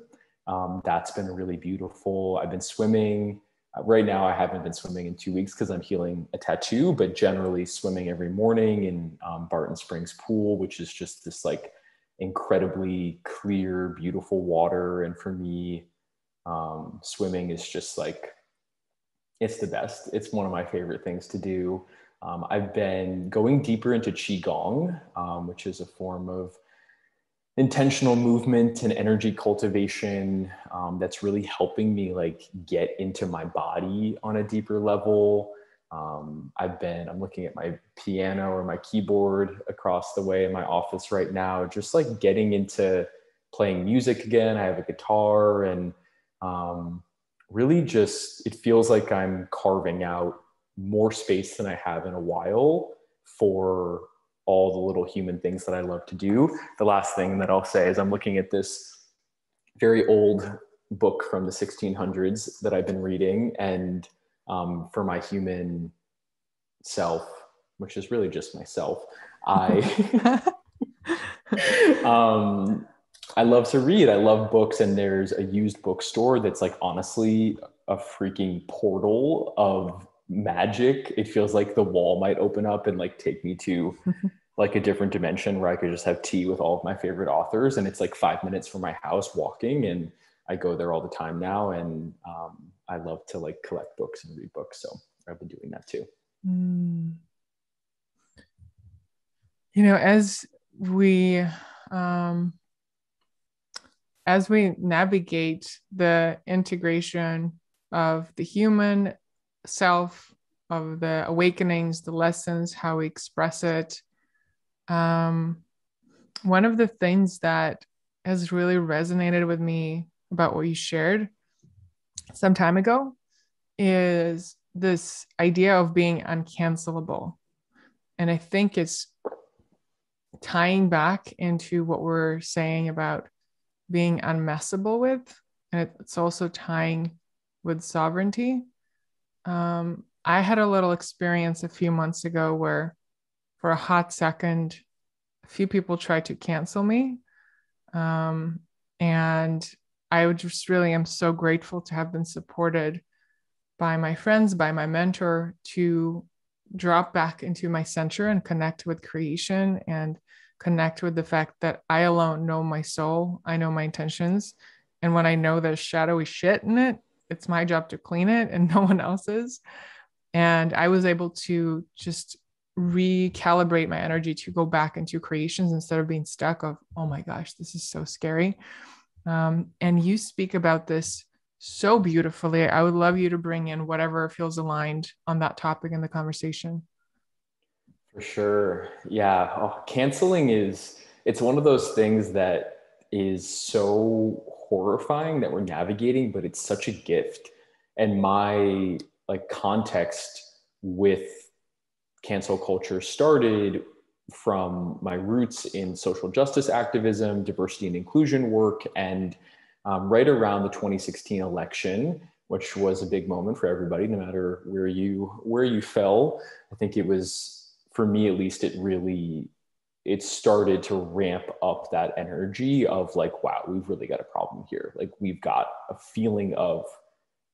Um, that's been really beautiful. I've been swimming. Right now, I haven't been swimming in two weeks because I'm healing a tattoo, but generally swimming every morning in um, Barton Springs Pool, which is just this like incredibly clear, beautiful water. And for me, um, swimming is just like, it's the best. It's one of my favorite things to do. Um, I've been going deeper into Qigong, um, which is a form of intentional movement and energy cultivation um, that's really helping me like get into my body on a deeper level. Um, I've been, I'm looking at my piano or my keyboard across the way in my office right now, just like getting into playing music again. I have a guitar and um, really just, it feels like I'm carving out more space than I have in a while for all the little human things that I love to do. The last thing that I'll say is I'm looking at this very old book from the sixteen hundreds that I've been reading, and um, for my human self, which is really just myself, I um, I love to read. I love books, and there's a used bookstore that's like honestly a freaking portal of magic. It feels like the wall might open up and like take me to like a different dimension where I could just have tea with all of my favorite authors, and it's like five minutes from my house walking, and I go there all the time now. And um, I love to like collect books and read books, so I've been doing that too. Mm. You know, as we um, as we navigate the integration of the human self, of the awakenings, the lessons, how we express it. Um, one of the things that has really resonated with me about what you shared some time ago is this idea of being uncancelable. And I think it's tying back into what we're saying about being unmessable with, and it's also tying with sovereignty. Um, I had a little experience a few months ago where for a hot second, a few people tried to cancel me. Um, and I would just really am so grateful to have been supported by my friends, by my mentor, to drop back into my center and connect with creation and connect with the fact that I alone know my soul. I know my intentions. And when I know there's shadowy shit in it, it's my job to clean it and no one else's. And I was able to just recalibrate my energy to go back into creations instead of being stuck of, oh my gosh, this is so scary. Um, and you speak about this so beautifully. I would love you to bring in whatever feels aligned on that topic in the conversation. For sure. Yeah. Oh, canceling is, it's one of those things that is so horrifying that we're navigating, but it's such a gift. And my like context with cancel culture started from my roots in social justice activism, diversity and inclusion work, and um, right around the twenty sixteen election, which was a big moment for everybody, no matter where you where you fell. I think it was, for me at least, it really it started to ramp up that energy of like, wow, we've really got a problem here. Like we've got a feeling of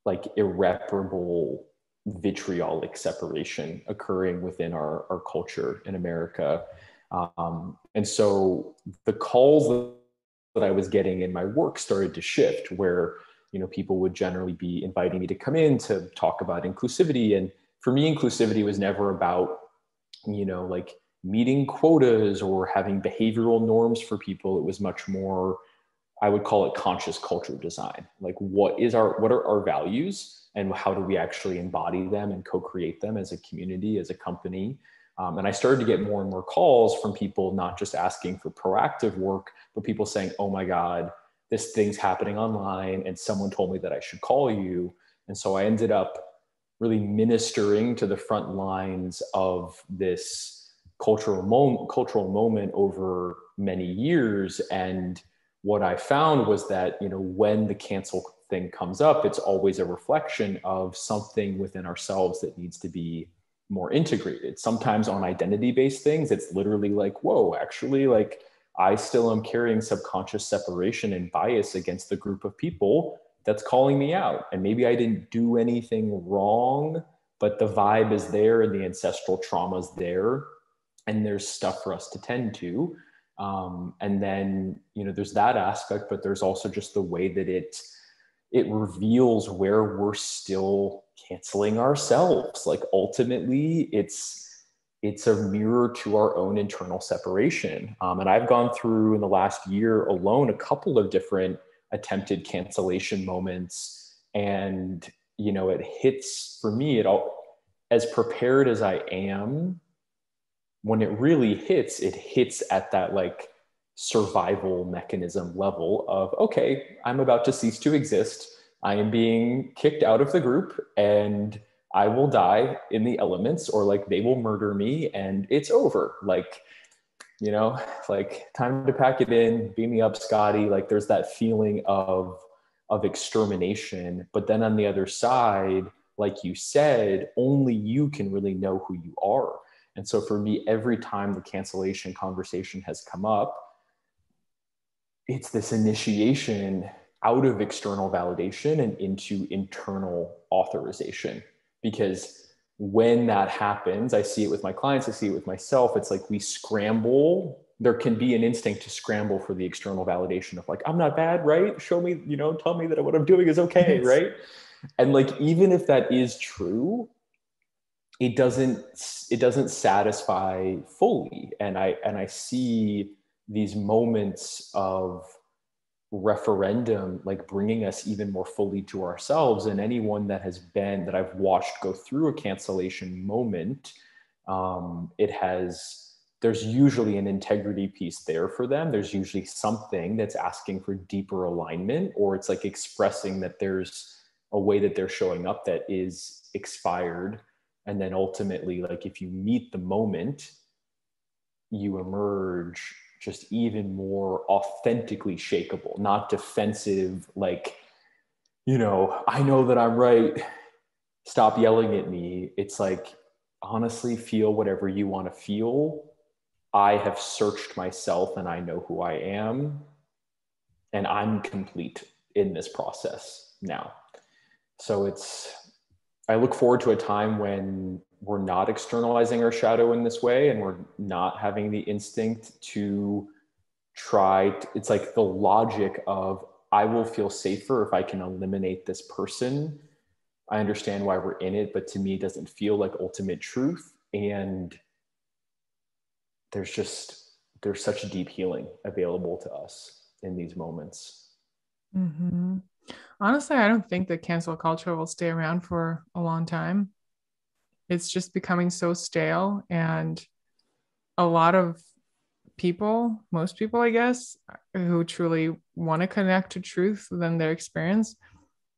like irreparable vitriolic separation occurring within our, our culture in America. Um, and so the calls that I was getting in my work started to shift where, you know, people would generally be inviting me to come in to talk about inclusivity. And for me, inclusivity was never about, you know, like meeting quotas or having behavioral norms for people. It was much more, I would call it conscious culture design. Like what is our, what are our values and how do we actually embody them and co-create them as a community, as a company? Um, and I started to get more and more calls from people, not just asking for proactive work, but people saying, oh my God, this thing's happening online and someone told me that I should call you. And so I ended up really ministering to the front lines of this cultural moment, cultural moment over many years. And what I found was that, you know, when the cancel thing comes up, it's always a reflection of something within ourselves that needs to be more integrated. Sometimes on identity-based things, it's literally like, whoa, actually, like I still am carrying subconscious separation and bias against the group of people that's calling me out. And maybe I didn't do anything wrong, but the vibe is there and the ancestral trauma is there. And there's stuff for us to tend to. Um, and then, you know, there's that aspect, but there's also just the way that it, it reveals where we're still canceling ourselves. Like ultimately it's, it's a mirror to our own internal separation. Um, and I've gone through in the last year alone, a couple of different attempted cancellation moments. And, you know, it hits for me, it all, as prepared as I am, when it really hits, it hits at that like survival mechanism level of, okay, I'm about to cease to exist. I am being kicked out of the group and I will die in the elements, or like they will murder me and it's over. Like, you know, like time to pack it in, beam me up, Scotty. Like there's that feeling of, of extermination. But then on the other side, like you said, only you can really know who you are. And so for me, every time the cancellation conversation has come up, it's this initiation out of external validation and into internal authorization. Because when that happens, I see it with my clients, I see it with myself, it's like we scramble. There can be an instinct to scramble for the external validation of like, I'm not bad, right? Show me, you know, tell me that what I'm doing is okay, right? And like, even if that is true, it doesn't, it doesn't satisfy fully. And I, and I see these moments of referendum, like bringing us even more fully to ourselves. And anyone that has been, that I've watched go through a cancellation moment, um, it has, there's usually an integrity piece there for them. There's usually something that's asking for deeper alignment, or it's like expressing that there's a way that they're showing up that is expired. And then ultimately, like if you meet the moment, you emerge just even more authentically shakeable, not defensive, like, you know, I know that I'm right, stop yelling at me. It's like, honestly, feel whatever you want to feel. I have searched myself and I know who I am, and I'm complete in this process now. So it's, I look forward to a time when we're not externalizing our shadow in this way, and we're not having the instinct to try to, it's like the logic of, I will feel safer if I can eliminate this person. I understand why we're in it, but to me, it doesn't feel like ultimate truth. And there's just, there's such deep healing available to us in these moments. Mm-hmm. Honestly, I don't think that cancel culture will stay around for a long time. It's just becoming so stale, and a lot of people, most people, I guess, who truly want to connect to truth within their experience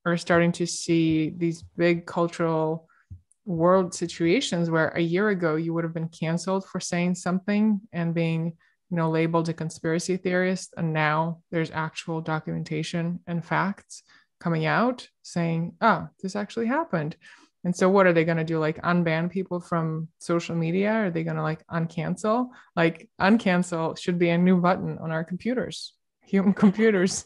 are starting to see these big cultural world situations where a year ago you would have been canceled for saying something and being, you know, labeled a conspiracy theorist. And now there's actual documentation and facts coming out saying, oh, this actually happened. And so what are they going to do? Like unban people from social media? Are they going to like uncancel? Like uncancel should be a new button on our computers, human computers.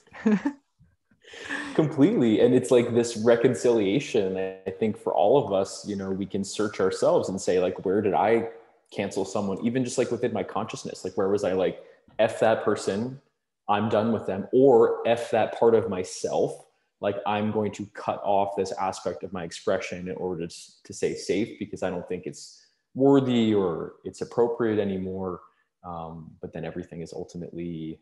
Completely. And it's like this reconciliation. I think for all of us, you know, we can search ourselves and say like, where did I cancel someone, even just like within my consciousness, like where was I like, F that person, I'm done with them, or F that part of myself, like I'm going to cut off this aspect of my expression in order to, to stay safe because I don't think it's worthy or it's appropriate anymore. Um, but then everything is ultimately,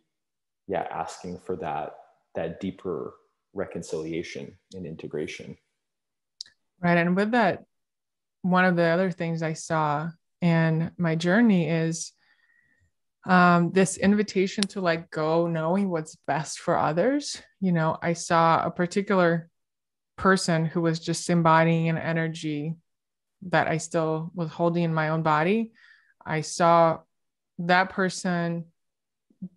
yeah, asking for that, that deeper reconciliation and integration. Right. And with that, one of the other things I saw and my journey is um, this invitation to like go knowing what's best for others. You know, I saw a particular person who was just embodying an energy that I still was holding in my own body. I saw that person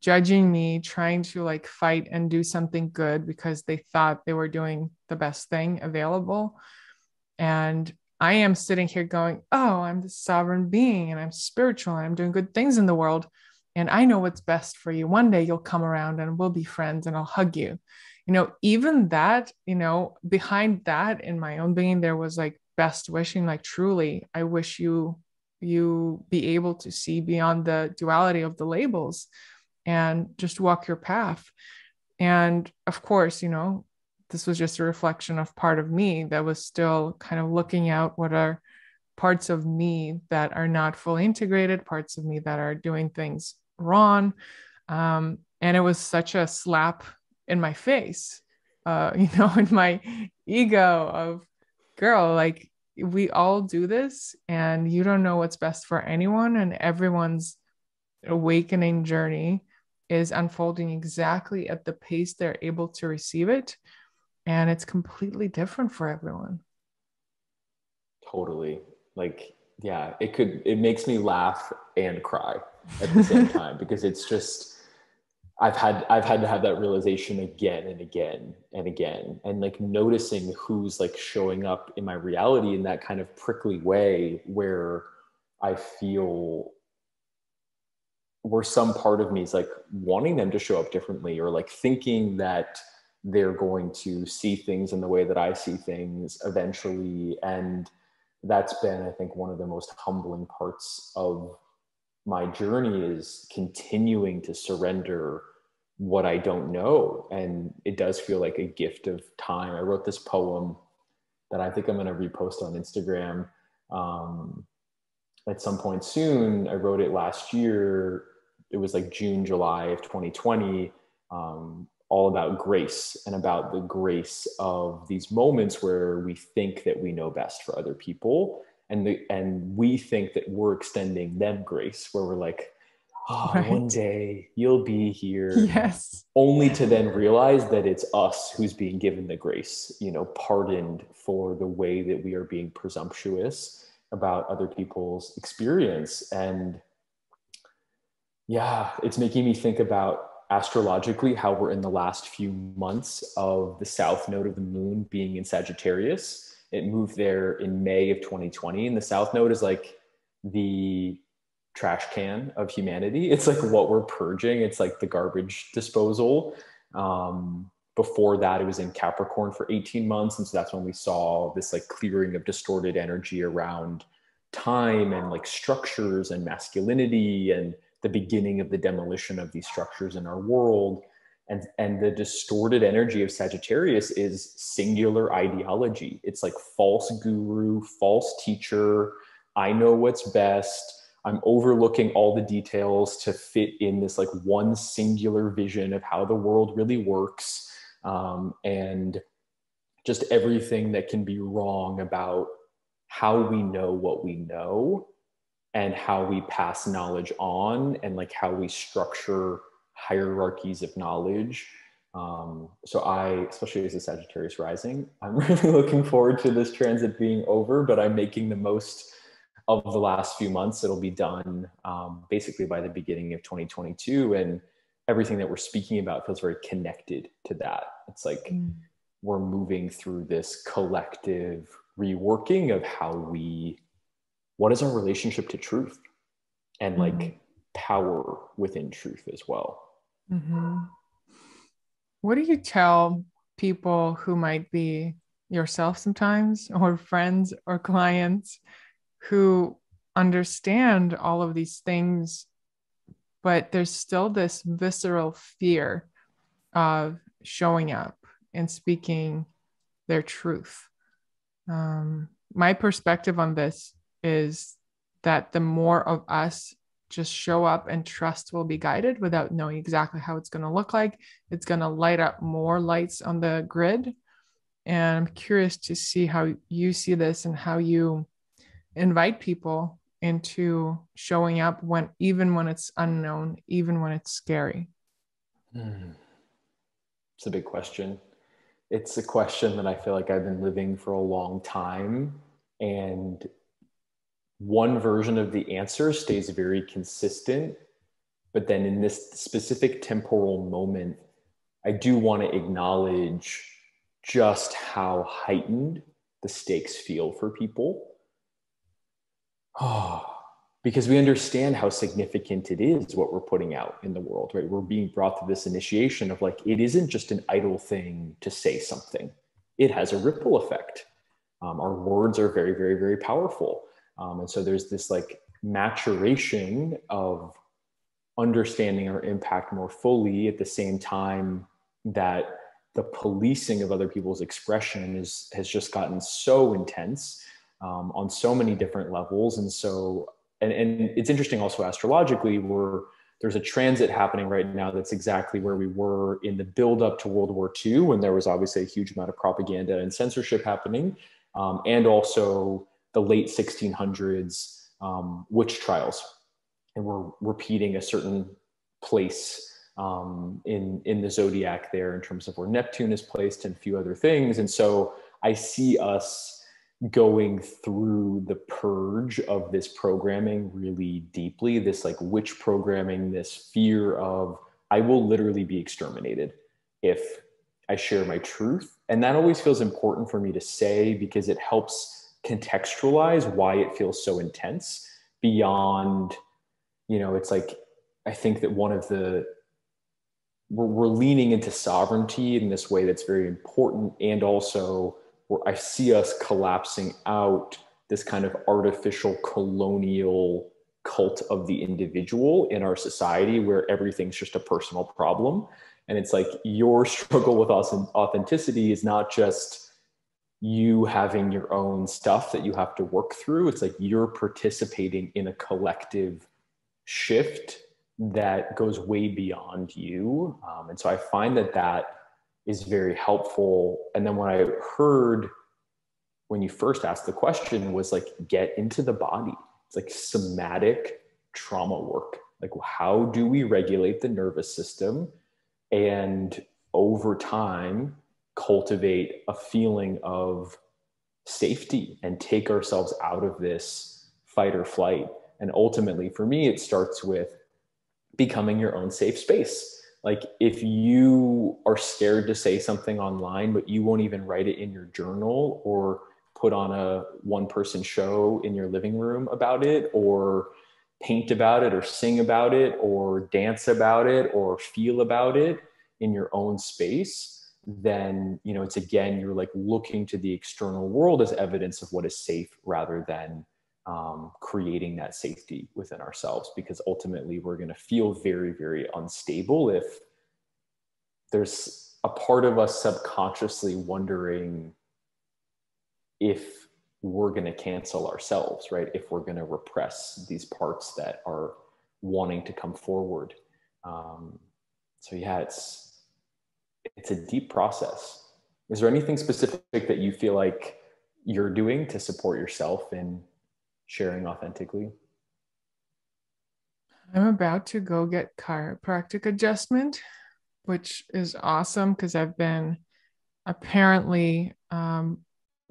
judging me, trying to like fight and do something good because they thought they were doing the best thing available. And I am sitting here going, oh, I'm the sovereign being and I'm spiritual and I'm doing good things in the world. And I know what's best for you. One day you'll come around and we'll be friends and I'll hug you. you know, even that, you know, behind that in my own being, there was like best wishing, like truly, I wish you, you be able to see beyond the duality of the labels and just walk your path. And of course, you know, this was just a reflection of part of me that was still kind of looking out what are parts of me that are not fully integrated, parts of me that are doing things wrong. Um, and it was such a slap in my face, uh, you know, in my ego of, girl, like we all do this and you don't know what's best for anyone. And everyone's awakening journey is unfolding exactly at the pace they're able to receive it. And it's completely different for everyone. Totally. Like, yeah, it could, it makes me laugh and cry at the same time, because it's just, I've had, I've had to have that realization again and again and again, and like noticing who's like showing up in my reality in that kind of prickly way where I feel, where some part of me is like wanting them to show up differently, or like thinking that they're going to see things in the way that I see things eventually. And that's been, I think, one of the most humbling parts of my journey, is continuing to surrender what I don't know. And it does feel like a gift of time. I wrote this poem that I think I'm going to repost on Instagram um, at some point soon. I wrote it last year. It was like June, July of twenty twenty, um, all about grace and about the grace of these moments where we think that we know best for other people. And the, and we think that we're extending them grace, where we're like, oh, right, one day you'll be here. Yes. Only to then realize that it's us who's being given the grace, you know, pardoned for the way that we are being presumptuous about other people's experience. And yeah, it's making me think about astrologically how we're in the last few months of the south node of the moon being in Sagittarius. It moved there in May of twenty twenty. And the South node is like the trash can of humanity. It's like what we're purging. It's like the garbage disposal. Um, before that, it was in Capricorn for eighteen months. And so that's when we saw this like clearing of distorted energy around time and like structures and masculinity, and the beginning of the demolition of these structures in our world. And, and the distorted energy of Sagittarius is singular ideology. It's like false guru, false teacher. I know what's best. I'm overlooking all the details to fit in this like one singular vision of how the world really works. Um, and just everything that can be wrong about how we know what we know, and how we pass knowledge on, and like how we structure hierarchies of knowledge. Um, so I, especially as a Sagittarius rising, I'm really looking forward to this transit being over, but I'm making the most of the last few months. It'll be done um, basically by the beginning of twenty twenty-two. And everything that we're speaking about feels very connected to that. It's like mm. we're moving through this collective reworking of how we, what is our relationship to truth and mm. like power within truth as well. Mm-hmm. What do you tell people who might be yourself sometimes, or friends or clients, who understand all of these things, but there's still this visceral fear of showing up and speaking their truth? Um, my perspective on this is that the more of us just show up and trust will be guided without knowing exactly how it's going to look like, it's going to light up more lights on the grid. And I'm curious to see how you see this and how you invite people into showing up when, even when it's unknown, even when it's scary. Mm. It's a big question. It's a question that I feel like I've been living for a long time. And one version of the answer stays very consistent, but then in this specific temporal moment, I do want to acknowledge just how heightened the stakes feel for people. Oh, because we understand how significant it is what we're putting out in the world, right? We're being brought to this initiation of like, it isn't just an idle thing to say something. It has a ripple effect. Um, our words are very, very, very powerful. Um, and so there's this like maturation of understanding our impact more fully, at the same time that the policing of other people's expression is, has just gotten so intense um, on so many different levels. And so, and, and it's interesting also astrologically, we're, there's a transit happening right now that's exactly where we were in the buildup to World War Two, when there was obviously a huge amount of propaganda and censorship happening, um, and also the late sixteen hundreds um, witch trials. And we're repeating a certain place um, in, in the zodiac there in terms of where Neptune is placed and a few other things. And so I see us going through the purge of this programming really deeply, this like witch programming, this fear of, I will literally be exterminated if I share my truth. And that always feels important for me to say, because it helps contextualize why it feels so intense beyond, you know, it's like, I think that one of the, we're, we're leaning into sovereignty in this way that's very important, and also where I see us collapsing out this kind of artificial colonial cult of the individual in our society, where everything's just a personal problem. And it's like, your struggle with authenticity is not just you having your own stuff that you have to work through. It's like you're participating in a collective shift that goes way beyond you. Um, and so I find that that is very helpful. And then when I heard, when you first asked the question, was like, get into the body. It's like somatic trauma work. Like, how do we regulate the nervous system? And over time, cultivate a feeling of safety and take ourselves out of this fight or flight. And ultimately for me, it starts with becoming your own safe space. Like, if you are scared to say something online, but you won't even write it in your journal or put on a one-person show in your living room about it, or paint about it, or sing about it, or dance about it, or feel about it in your own space, then, you know, it's again, you're like looking to the external world as evidence of what is safe, rather than Um, creating that safety within ourselves, because ultimately we're going to feel very, very unstable if there's a part of us subconsciously wondering if we're going to cancel ourselves, right? If we're going to repress these parts that are wanting to come forward. Um, so yeah, it's, it's a deep process. Is there anything specific that you feel like you're doing to support yourself in sharing authentically? I'm about to go get chiropractic adjustment, which is awesome, because I've been apparently, um,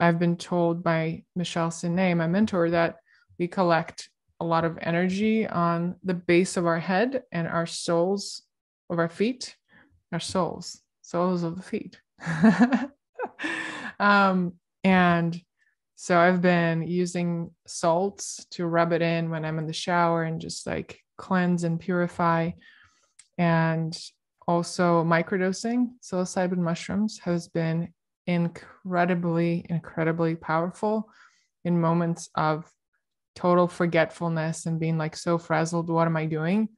I've been told by Michelle, my mentor, that we collect a lot of energy on the base of our head and our soles of our feet, our soles, soles of the feet. um, and So I've been using salts to rub it in when I'm in the shower and just like cleanse and purify. And also microdosing psilocybin mushrooms has been incredibly, incredibly powerful in moments of total forgetfulness and being like so frazzled, what am I doing?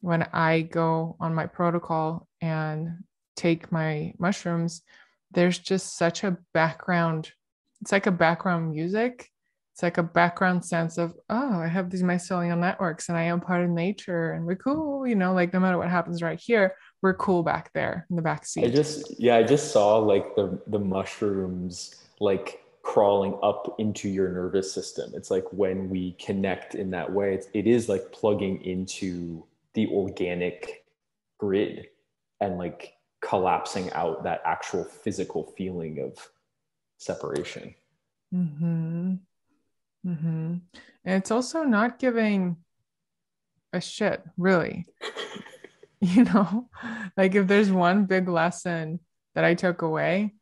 When I go on my protocol and take my mushrooms, there's just such a background. It's like a background music. It's like a background sense of, oh, I have these mycelial networks and I am part of nature and we're cool, you know, like no matter what happens right here, we're cool back there in the backseat. I just, yeah, I just saw like the, the mushrooms, like crawling up into your nervous system. It's like when we connect in that way, it's, it is like plugging into the organic grid and like collapsing out that actual physical feeling of separation. Mm-hmm. Mm-hmm. And it's also not giving a shit, really. You know, like if there's one big lesson that I took away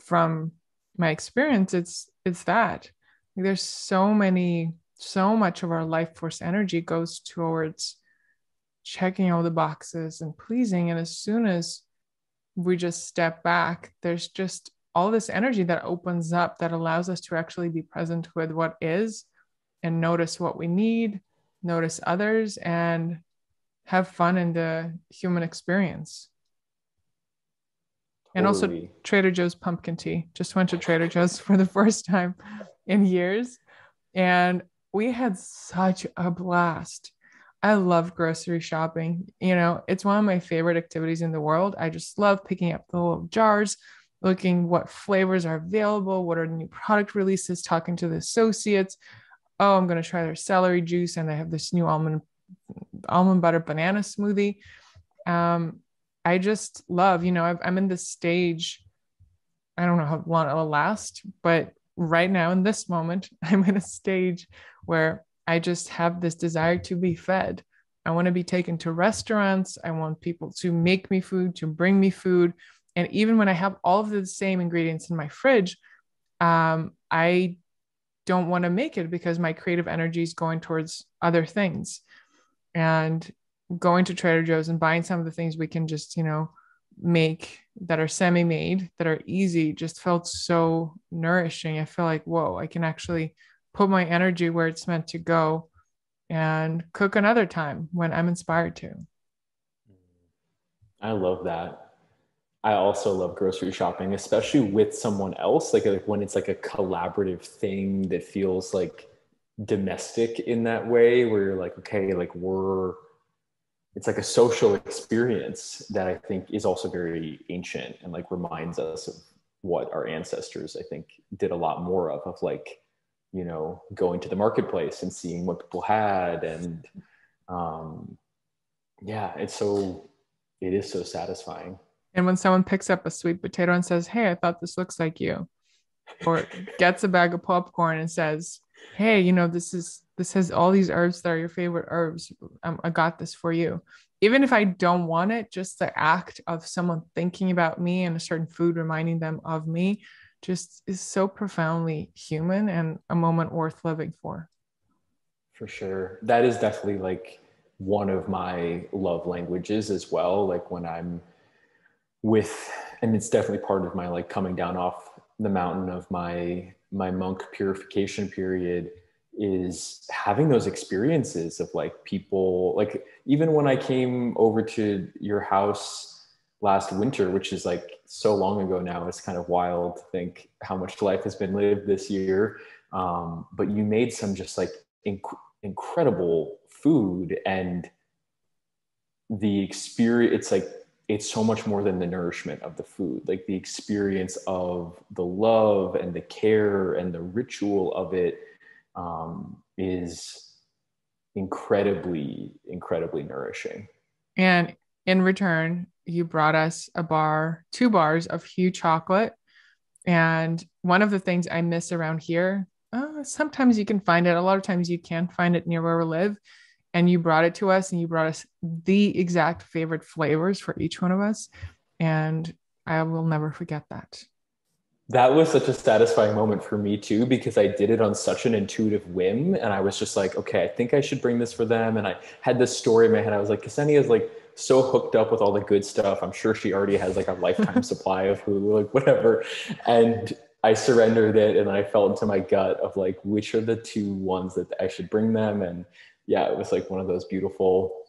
from my experience, it's it's that. Like, there's so many so much of our life force energy goes towards checking all the boxes and pleasing. And as soon as we just step back, there's just all this energy that opens up that allows us to actually be present with what is and notice what we need, notice others, and have fun in the human experience. And also Holy. Trader Joe's pumpkin tea. Just went to Trader Joe's for the first time in years. And we had such a blast. I love grocery shopping. You know, it's one of my favorite activities in the world. I just love picking up the little jars, looking what flavors are available, what are the new product releases, talking to the associates. Oh, I'm going to try their celery juice. And they have this new almond, almond butter banana smoothie. Um, I just love, you know, I've, I'm in this stage. I don't know how long it'll last, but right now in this moment, I'm in a stage where I just have this desire to be fed. I want to be taken to restaurants. I want people to make me food, to bring me food. And even when I have all of the same ingredients in my fridge, um, I don't want to make it because my creative energy is going towards other things. And going to Trader Joe's and buying some of the things we can just, you know, make that are semi-made, that are easy, just felt so nourishing. I feel like, whoa, I can actually put my energy where it's meant to go and cook another time when I'm inspired to. I love that. I also love grocery shopping, especially with someone else. Like, like when it's like a collaborative thing that feels like domestic in that way, where you're like, okay, like we're, it's like a social experience that I think is also very ancient and like reminds us of what our ancestors, I think, did a lot more of, of like, you know, going to the marketplace and seeing what people had. And um, yeah, it's so, it is so satisfying. And when someone picks up a sweet potato and says, hey, I thought this looks like you, or gets a bag of popcorn and says, hey, you know, this is, this has all these herbs that are your favorite herbs. Um, I got this for you. Even if I don't want it, just the act of someone thinking about me and a certain food reminding them of me just is so profoundly human and a moment worth living for. For sure. That is definitely like one of my love languages as well. Like when I'm with, and it's definitely part of my like coming down off the mountain of my, my monk purification period, is having those experiences of like people, like even when I came over to your house last winter, which is like so long ago now, it's kind of wild to think how much life has been lived this year. Um, but you made some just like inc- incredible food, and the experience, it's like, it's so much more than the nourishment of the food, like the experience of the love and the care and the ritual of it. Um, is incredibly, incredibly nourishing. And in return, you brought us a bar, two bars of Hu chocolate. And one of the things I miss around here, uh, sometimes you can find it. A lot of times you can find it near where we live. And you brought it to us, and you brought us the exact favorite flavors for each one of us. And I will never forget that. That was such a satisfying moment for me too, because I did it on such an intuitive whim. And I was just like, okay, I think I should bring this for them. And I had this story in my head. I was like, Ksenia is like so hooked up with all the good stuff. I'm sure she already has like a lifetime supply of Hu, like whatever. And I surrendered it, and I fell into my gut of like, which are the two ones that I should bring them? And yeah, it was like one of those beautiful,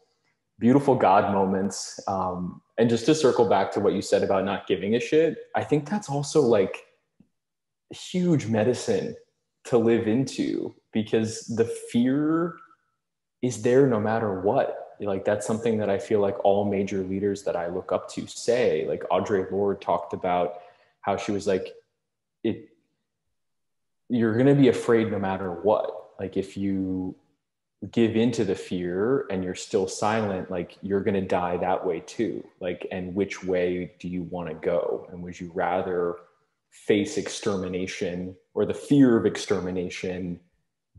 beautiful God moments. Um, and just to circle back to what you said about not giving a shit, I think that's also like huge medicine to live into, because the fear is there no matter what. Like that's something that I feel like all major leaders that I look up to say. Like Audre Lorde talked about how she was like, "It, you're going to be afraid no matter what. Like if you give into the fear and you're still silent, like you're going to die that way too. Like, and which way do you want to go? And would you rather face extermination or the fear of extermination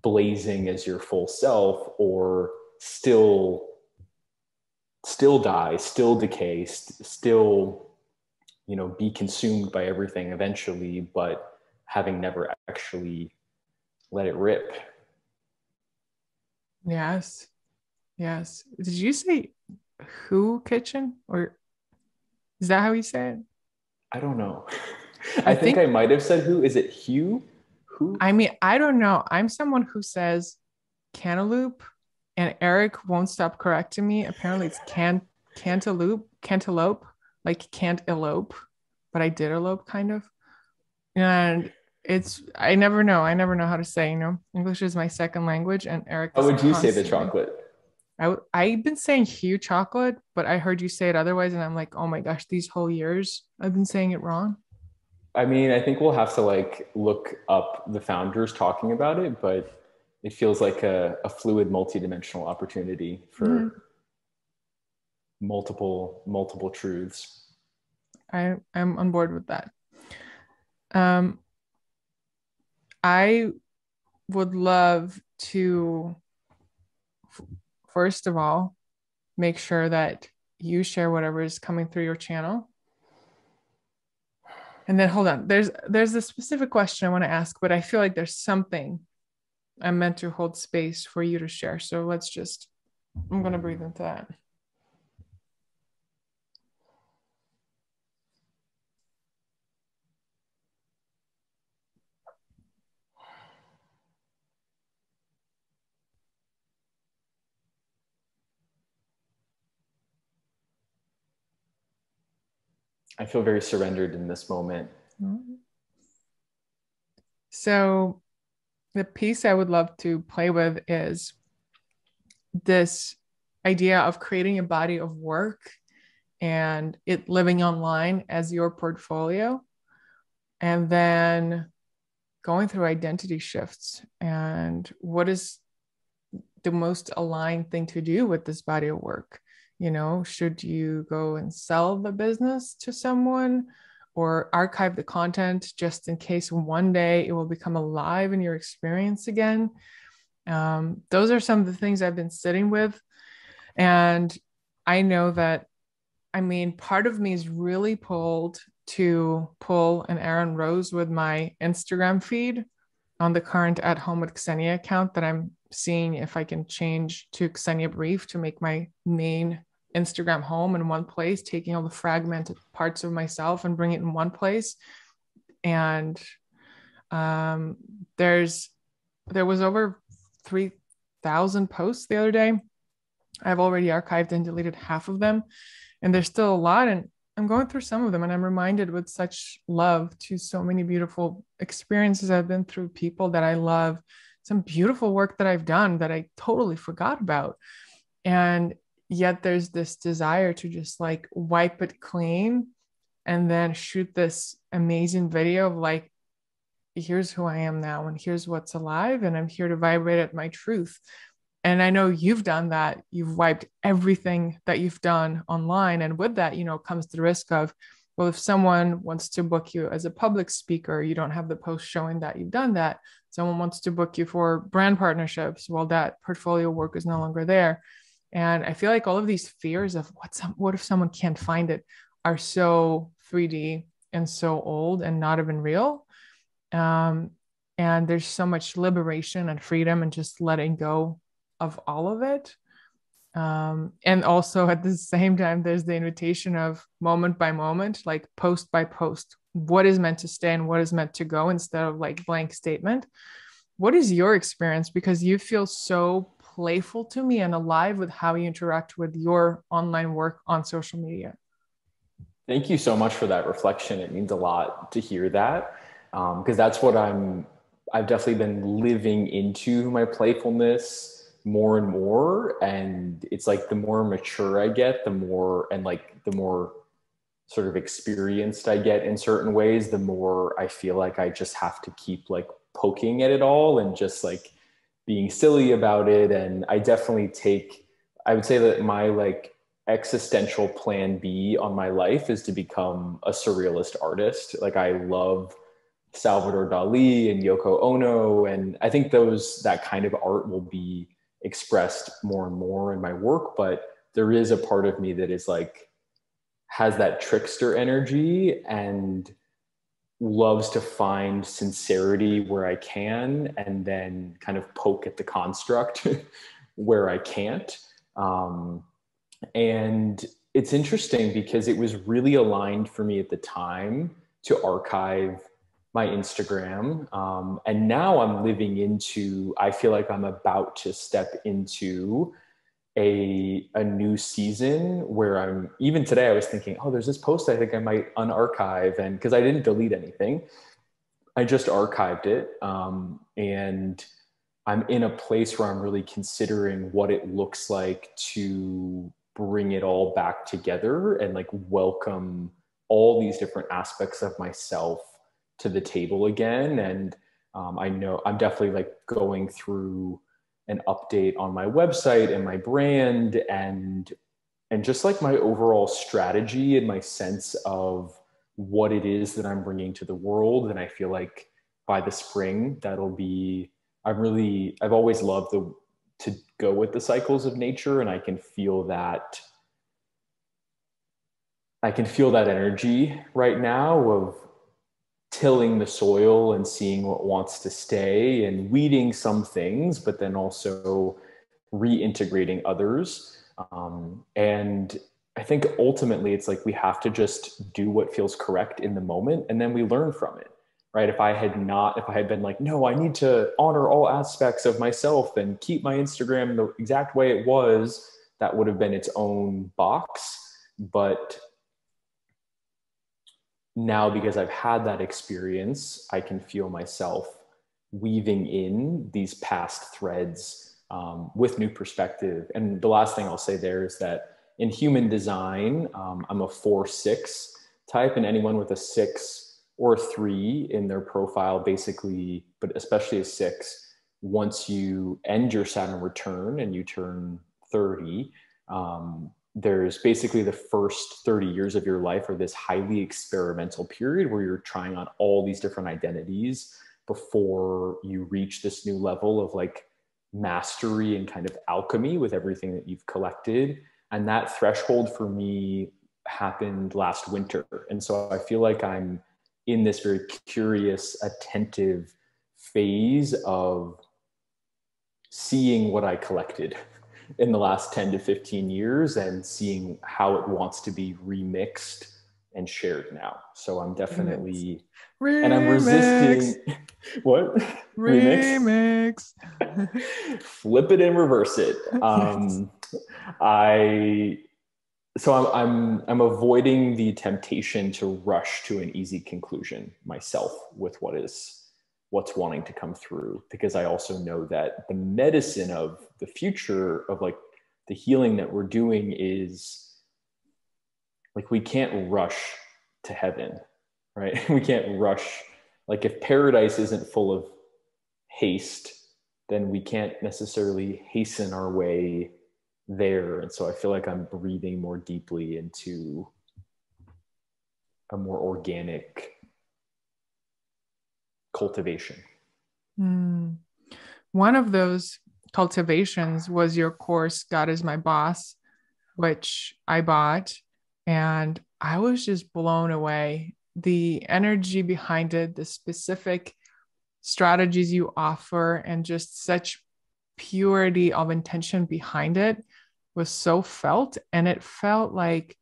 blazing as your full self, or still still die, still decay, st- still, you know, be consumed by everything eventually, but having never actually let it rip?" Yes. Yes. Did you say Hu kitchen, or is that how you say it? I don't know. I, I think, think I might have said Hu. Is it Hugh? Who? I mean, I don't know. I'm someone who says cantaloupe, and Eric won't stop correcting me. Apparently it's can cantaloupe, cantaloupe, like can't elope, but I did elope kind of. And it's, I never know. I never know how to say, you know, English is my second language. And Eric. How would you say the chocolate? I w- I've been saying Hu chocolate, but I heard you say it otherwise. And I'm like, oh my gosh, these whole years I've been saying it wrong. I mean, I think we'll have to like look up the founders talking about it, but it feels like a, a fluid, multidimensional opportunity for mm. multiple, multiple truths. I, I'm on board with that. Um, I would love to, f- first of all, make sure that you share whatever is coming through your channel. And then hold on, there's there's a specific question I want to ask, but I feel like there's something I'm meant to hold space for you to share. So let's just, I'm going to breathe into that. I feel very surrendered in this moment. So the piece I would love to play with is this idea of creating a body of work and it living online as your portfolio, and then going through identity shifts and what is the most aligned thing to do with this body of work. You know, should you go and sell the business to someone or archive the content just in case one day it will become alive in your experience again? Um, those are some of the things I've been sitting with. And I know that, I mean, part of me is really pulled to pull an Aaron Rose with my Instagram feed on the current At Home with Ksenia account that I'm seeing if I can change to Ksenia Brief to make my main Instagram home in one place, taking all the fragmented parts of myself and bring it in one place. And um, there's, there was over three thousand posts the other day. I've already archived and deleted half of them, and there's still a lot. And I'm going through some of them, and I'm reminded with such love to so many beautiful experiences I've been through, people that I love, some beautiful work that I've done that I totally forgot about. And yet there's this desire to just like wipe it clean and then shoot this amazing video of like, here's who I am now and here's what's alive, and I'm here to vibrate at my truth. And I know you've done that. You've wiped everything that you've done online. And with that, you know, comes the risk of, well, if someone wants to book you as a public speaker, you don't have the post showing that you've done that. Someone wants to book you for brand partnerships. Well, that portfolio work is no longer there. And I feel like all of these fears of what's, what if someone can't find it are so three D and so old and not even real. Um, and there's so much liberation and freedom and just letting go of all of it. Um, and also at the same time, there's the invitation of moment by moment, like post by post, what is meant to stay and what is meant to go, instead of like blank statement. What is your experience? Because you feel so playful to me and alive with how you interact with your online work on social media. Thank you so much for that reflection. It means a lot to hear that, um, because that's what I'm, I've definitely been living into my playfulness more and more. And it's like the more mature I get, the more, and like the more sort of experienced I get in certain ways, the more I feel like I just have to keep like poking at it all and just like being silly about it. And I definitely take, I would say that my like existential plan B on my life is to become a surrealist artist. Like I love Salvador Dali and Yoko Ono. And I think those, that kind of art will be expressed more and more in my work, but there is a part of me that is like, has that trickster energy and loves to find sincerity where I can, and then kind of poke at the construct where I can't. Um, and it's interesting because it was really aligned for me at the time to archive my Instagram. Um, and now I'm living into, I feel like I'm about to step into a, a new season where I'm, even today I was thinking, oh, there's this post I think I might unarchive. And because I didn't delete anything, I just archived it. Um, and I'm in a place where I'm really considering what it looks like to bring it all back together and like welcome all these different aspects of myself to the table again. And um, I know I'm definitely like going through an update on my website and my brand and, and just like my overall strategy and my sense of what it is that I'm bringing to the world. And I feel like by the spring, that'll be, I'm really, I've always loved the, to go with the cycles of nature. And I can feel that I can feel that energy right now of tilling the soil and seeing what wants to stay and weeding some things, but then also reintegrating others. Um, and I think ultimately it's like we have to just do what feels correct in the moment and then we learn from it, right? If I had not, if I had been like, no, I need to honor all aspects of myself and keep my Instagram the exact way it was, that would have been its own box. But now, because I've had that experience, I can feel myself weaving in these past threads um, with new perspective. And the last thing I'll say there is that in human design, um, I'm a four six type, and anyone with a six or a three in their profile, basically, but especially a six, once you end your Saturn return and you turn thirty, um, there's basically the first thirty years of your life are this highly experimental period where you're trying on all these different identities before you reach this new level of like mastery and kind of alchemy with everything that you've collected. And that threshold for me happened last winter. And so I feel like I'm in this very curious, attentive phase of seeing what I collected in the last ten to fifteen years and seeing how it wants to be remixed and shared now. So I'm definitely, remix. and I'm resisting, what? Remix. Remix. Flip it and reverse it. Um, yes. I, so I'm, I'm, I'm avoiding the temptation to rush to an easy conclusion myself with what is, what's wanting to come through, because I also know that the medicine of the future of like the healing that we're doing is like, we can't rush to heaven, right? We can't rush. Like if paradise isn't full of haste, then we can't necessarily hasten our way there. And so I feel like I'm breathing more deeply into a more organic cultivation. Mm. One of those cultivations was your course, God Is My Boss, which I bought, and I was just blown away. The energy behind it, the specific strategies you offer, and just such purity of intention behind it was so felt. And it felt like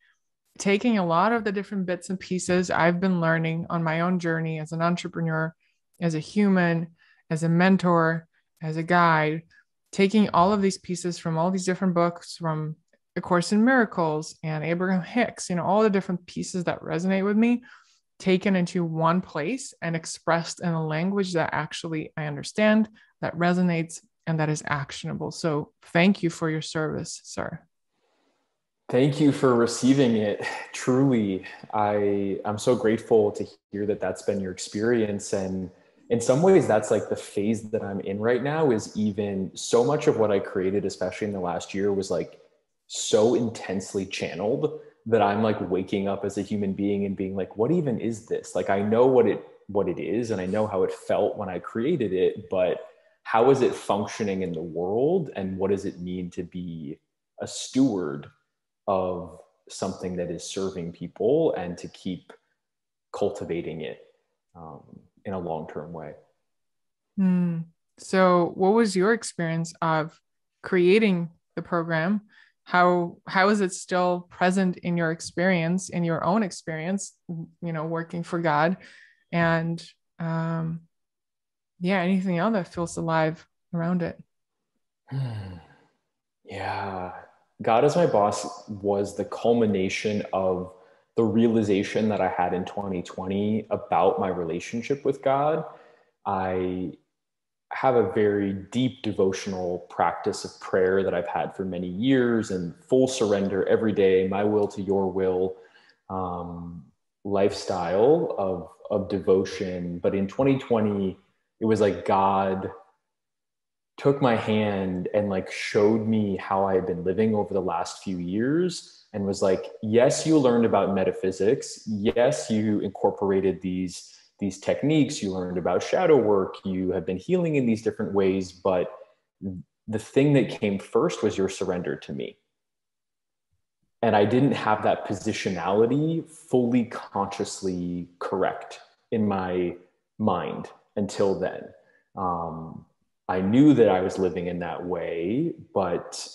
taking a lot of the different bits and pieces I've been learning on my own journey as an entrepreneur, as a human, as a mentor, as a guide, taking all of these pieces from all these different books, from A Course in Miracles and Abraham Hicks, you know, all the different pieces that resonate with me, taken into one place and expressed in a language that actually I understand, that resonates, and that is actionable. So thank you for your service, sir. Thank you for receiving it. Truly, I, I'm so grateful to hear that that's been your experience. And in some ways, that's like the phase that I'm in right now, is even so much of what I created, especially in the last year, was like so intensely channeled that I'm like waking up as a human being and being like, what even is this? Like, I know what it, what it is, and I know how it felt when I created it, but how is it functioning in the world? And what does it mean to be a steward of something that is serving people and to keep cultivating it? Um, in a long-term way. Mm. So what was your experience of creating the program? How, how is it still present in your experience, in your own experience, you know, working for God? And um, yeah, anything else that feels alive around it. Hmm. Yeah. God as my boss was the culmination of the realization that I had in twenty twenty about my relationship with God. I have a very deep devotional practice of prayer that I've had for many years, and full surrender every day, my will to your will, um, lifestyle of, of devotion. But in twenty twenty, it was like God took my hand and like showed me how I had been living over the last few years. And was like, yes, you learned about metaphysics. Yes, you incorporated these, these techniques. You learned about shadow work. You have been healing in these different ways. But the thing that came first was your surrender to me. And I didn't have that positionality fully consciously correct in my mind until then. Um, I knew that I was living in that way, but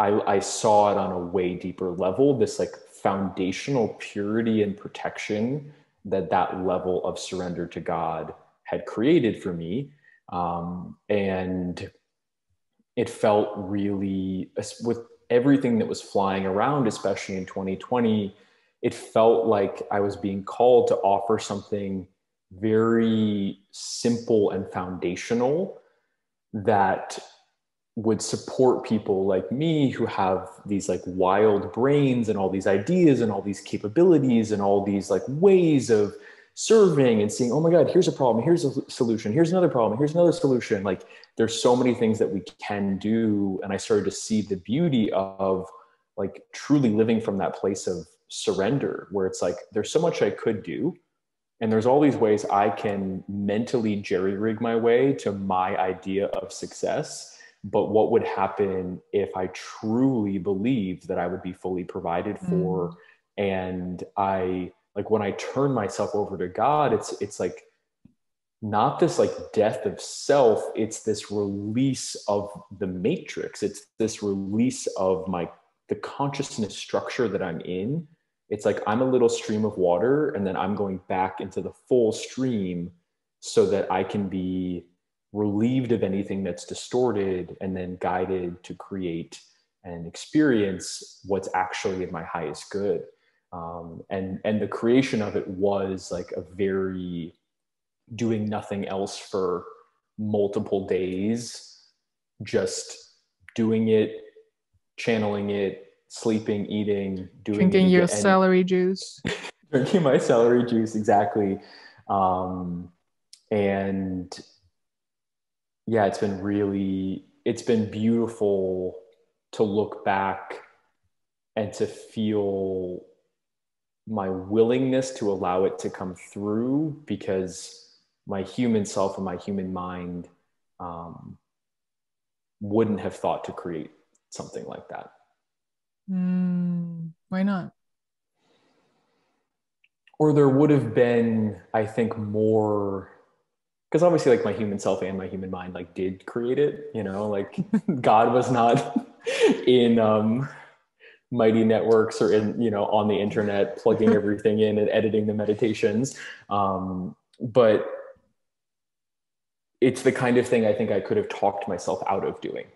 I, I saw it on a way deeper level, this like foundational purity and protection that that level of surrender to God had created for me. Um, and it felt really, with everything that was flying around, especially in twenty twenty, it felt like I was being called to offer something very simple and foundational that would support people like me who have these like wild brains and all these ideas and all these capabilities and all these like ways of serving and seeing, oh my God, here's a problem, here's a solution, here's another problem, here's another solution. Like there's so many things that we can do. And I started to see the beauty of like truly living from that place of surrender, where it's like, there's so much I could do. And there's all these ways I can mentally jerry-rig my way to my idea of success. But what would happen if I truly believed that I would be fully provided for? Mm. And I, like when I turn myself over to God, it's, it's like not this like death of self, it's this release of the matrix. It's this release of my, the consciousness structure that I'm in. It's like, I'm a little stream of water, and then I'm going back into the full stream so that I can be relieved of anything that's distorted, and then guided to create and experience what's actually in my highest good. Um, and, and the creation of it was like a very doing nothing else for multiple days, just doing it, channeling it, sleeping, eating, doing drinking your celery juice. Drinking my celery juice, exactly. Um, and yeah, it's been really, it's been beautiful to look back and to feel my willingness to allow it to come through, because my human self and my human mind um, wouldn't have thought to create something like that. Mm, why not? Or there would have been, I think, more... because obviously like my human self and my human mind like did create it, you know, like God was not in um, mighty networks or in, you know, on the internet, plugging everything in and editing the meditations. Um, but it's the kind of thing I think I could have talked myself out of doing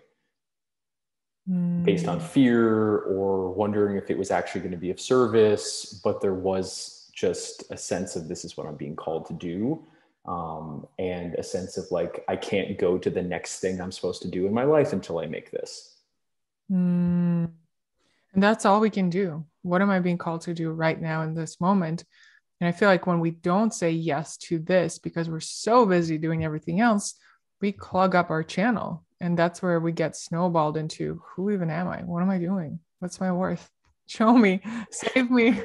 mm. based on fear or wondering if it was actually going to be of service. But there was just a sense of, this is what I'm being called to do. Um, and a sense of like, I can't go to the next thing I'm supposed to do in my life until I make this. Mm. And that's all we can do. What am I being called to do right now in this moment? And I feel like when we don't say yes to this, because we're so busy doing everything else, we clog up our channel. And that's where we get snowballed into, who even am I? What am I doing? What's my worth? Show me, save me.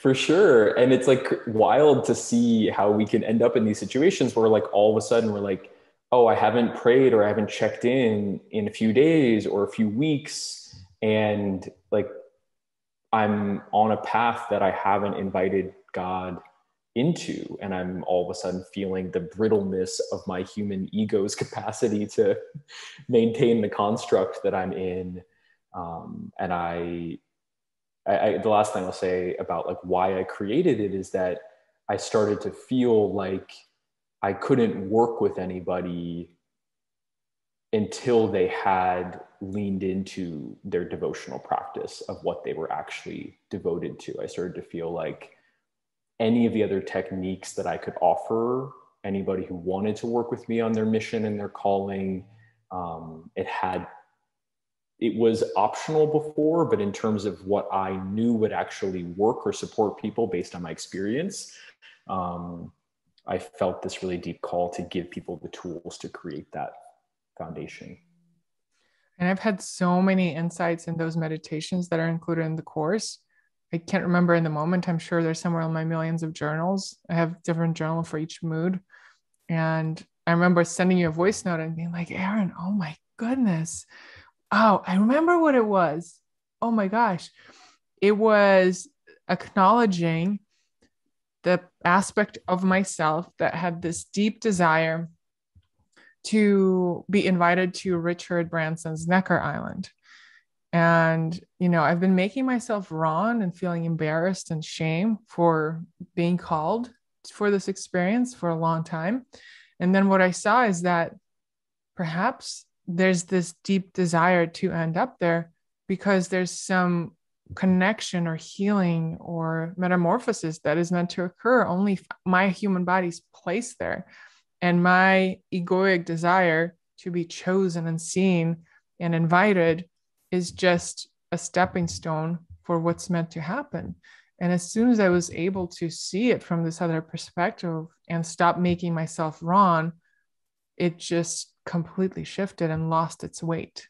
For sure. And it's like wild to see how we can end up in these situations where like all of a sudden we're like, oh, I haven't prayed or I haven't checked in in a few days or a few weeks. And like, I'm on a path that I haven't invited God into, and I'm all of a sudden feeling the brittleness of my human ego's capacity to maintain the construct that I'm in. Um, and I, I, I, the last thing I'll say about like why I created it is that I started to feel like I couldn't work with anybody until they had leaned into their devotional practice of what they were actually devoted to. I started to feel like any of the other techniques that I could offer anybody who wanted to work with me on their mission and their calling, um, it had, it was optional before, but in terms of what I knew would actually work or support people based on my experience, um, I felt this really deep call to give people the tools to create that foundation. And I've had so many insights in those meditations that are included in the course. I can't remember in the moment. I'm sure there's somewhere in my millions of journals. I have different journal for each mood. And I remember sending you a voice note and being like, Aaron, oh my goodness. Oh, I remember what it was. Oh my gosh. It was acknowledging the aspect of myself that had this deep desire to be invited to Richard Branson's Necker Island. And, you know, I've been making myself wrong and feeling embarrassed and shame for being called for this experience for a long time. And then what I saw is that perhaps there's this deep desire to end up there because there's some connection or healing or metamorphosis that is meant to occur. Only my human body's placed there. And my egoic desire to be chosen and seen and invited is just a stepping stone for what's meant to happen. And as soon as I was able to see it from this other perspective and stop making myself wrong, it just completely shifted and lost its weight.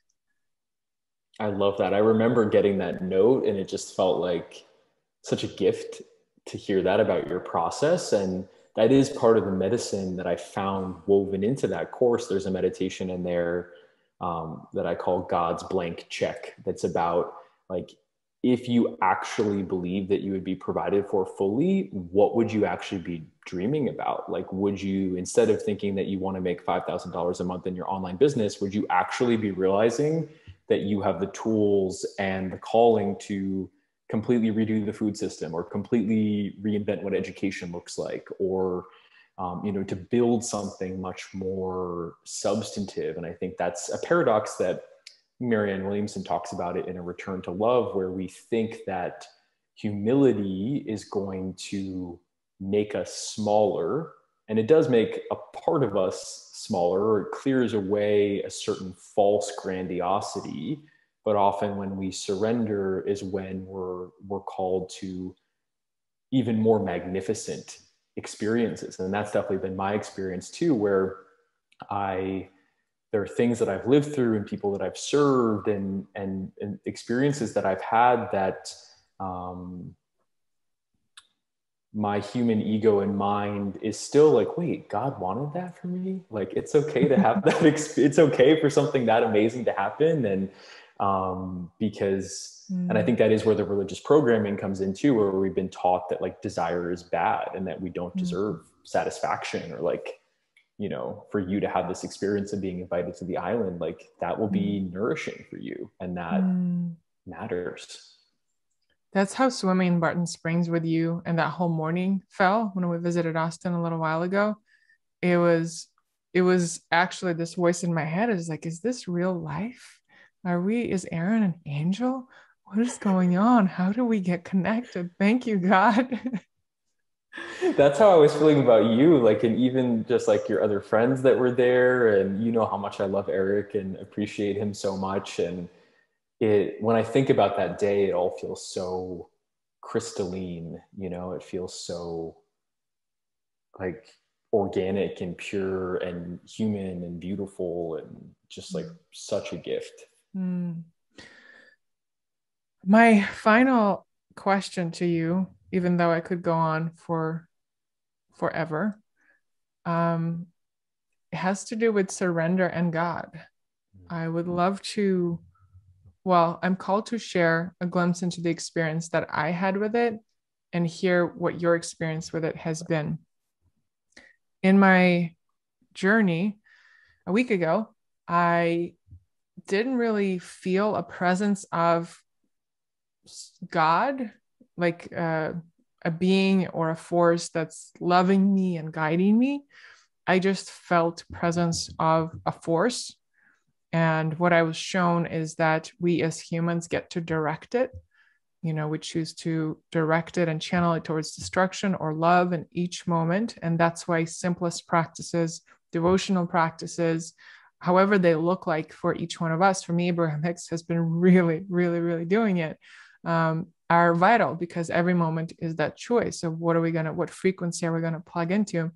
I love that. I remember getting that note and it just felt like such a gift to hear that about your process. And that is part of the medicine that I found woven into that course. There's a meditation in there um, that I call God's blank check. That's about like, if you actually believe that you would be provided for fully, what would you actually be dreaming about? Like, would you, instead of thinking that you want to make five thousand dollars a month in your online business, would you actually be realizing that you have the tools and the calling to completely redo the food system or completely reinvent what education looks like, or, um, you know, to build something much more substantive? And I think that's a paradox that Marianne Williamson talks about it in A Return to Love, where we think that humility is going to make us smaller. And it does make a part of us smaller, or it clears away a certain false grandiosity. But often when we surrender is when we're, we're called to even more magnificent experiences. And that's definitely been my experience too, where I, there are things that I've lived through and people that I've served and, and, and experiences that I've had that um, my human ego and mind is still like, wait, God wanted that for me? Like, it's okay to have that experience. It's okay for something that amazing to happen. And Um, because, and I think that is where the religious programming comes in too, where we've been taught that like desire is bad and that we don't deserve mm-hmm. satisfaction, or like, you know, for you to have this experience of being invited to the island, like that will be mm-hmm. nourishing for you. And that mm-hmm. matters. That's how swimming in Barton Springs with you and that whole morning fell when we visited Austin a little while ago. It was, it was actually this voice in my head is like, is this real life? Are we, is Aaron an angel? What is going on? How do we get connected? Thank you, God. That's how I was feeling about you. Like, and even just like your other friends that were there, and you know how much I love Eric and appreciate him so much. And it, when I think about that day, it all feels so crystalline, you know, it feels so like organic and pure and human and beautiful and just like such a gift. Mm. My final question to you, even though I could go on for forever, um, it has to do with surrender and God. I would love to, well, I'm called to share a glimpse into the experience that I had with it and hear what your experience with it has been. In my journey a week ago, I didn't really feel a presence of God, like uh, a being or a force that's loving me and guiding me. I just felt presence of a force. And what I was shown is that we as humans get to direct it. You know, we choose to direct it and channel it towards destruction or love in each moment. And that's why simplest practices, devotional practices, however they look like for each one of us, for me, Abraham Hicks has been really, really, really doing it, um, are vital, because every moment is that choice of what are we going to, what frequency are we going to plug into?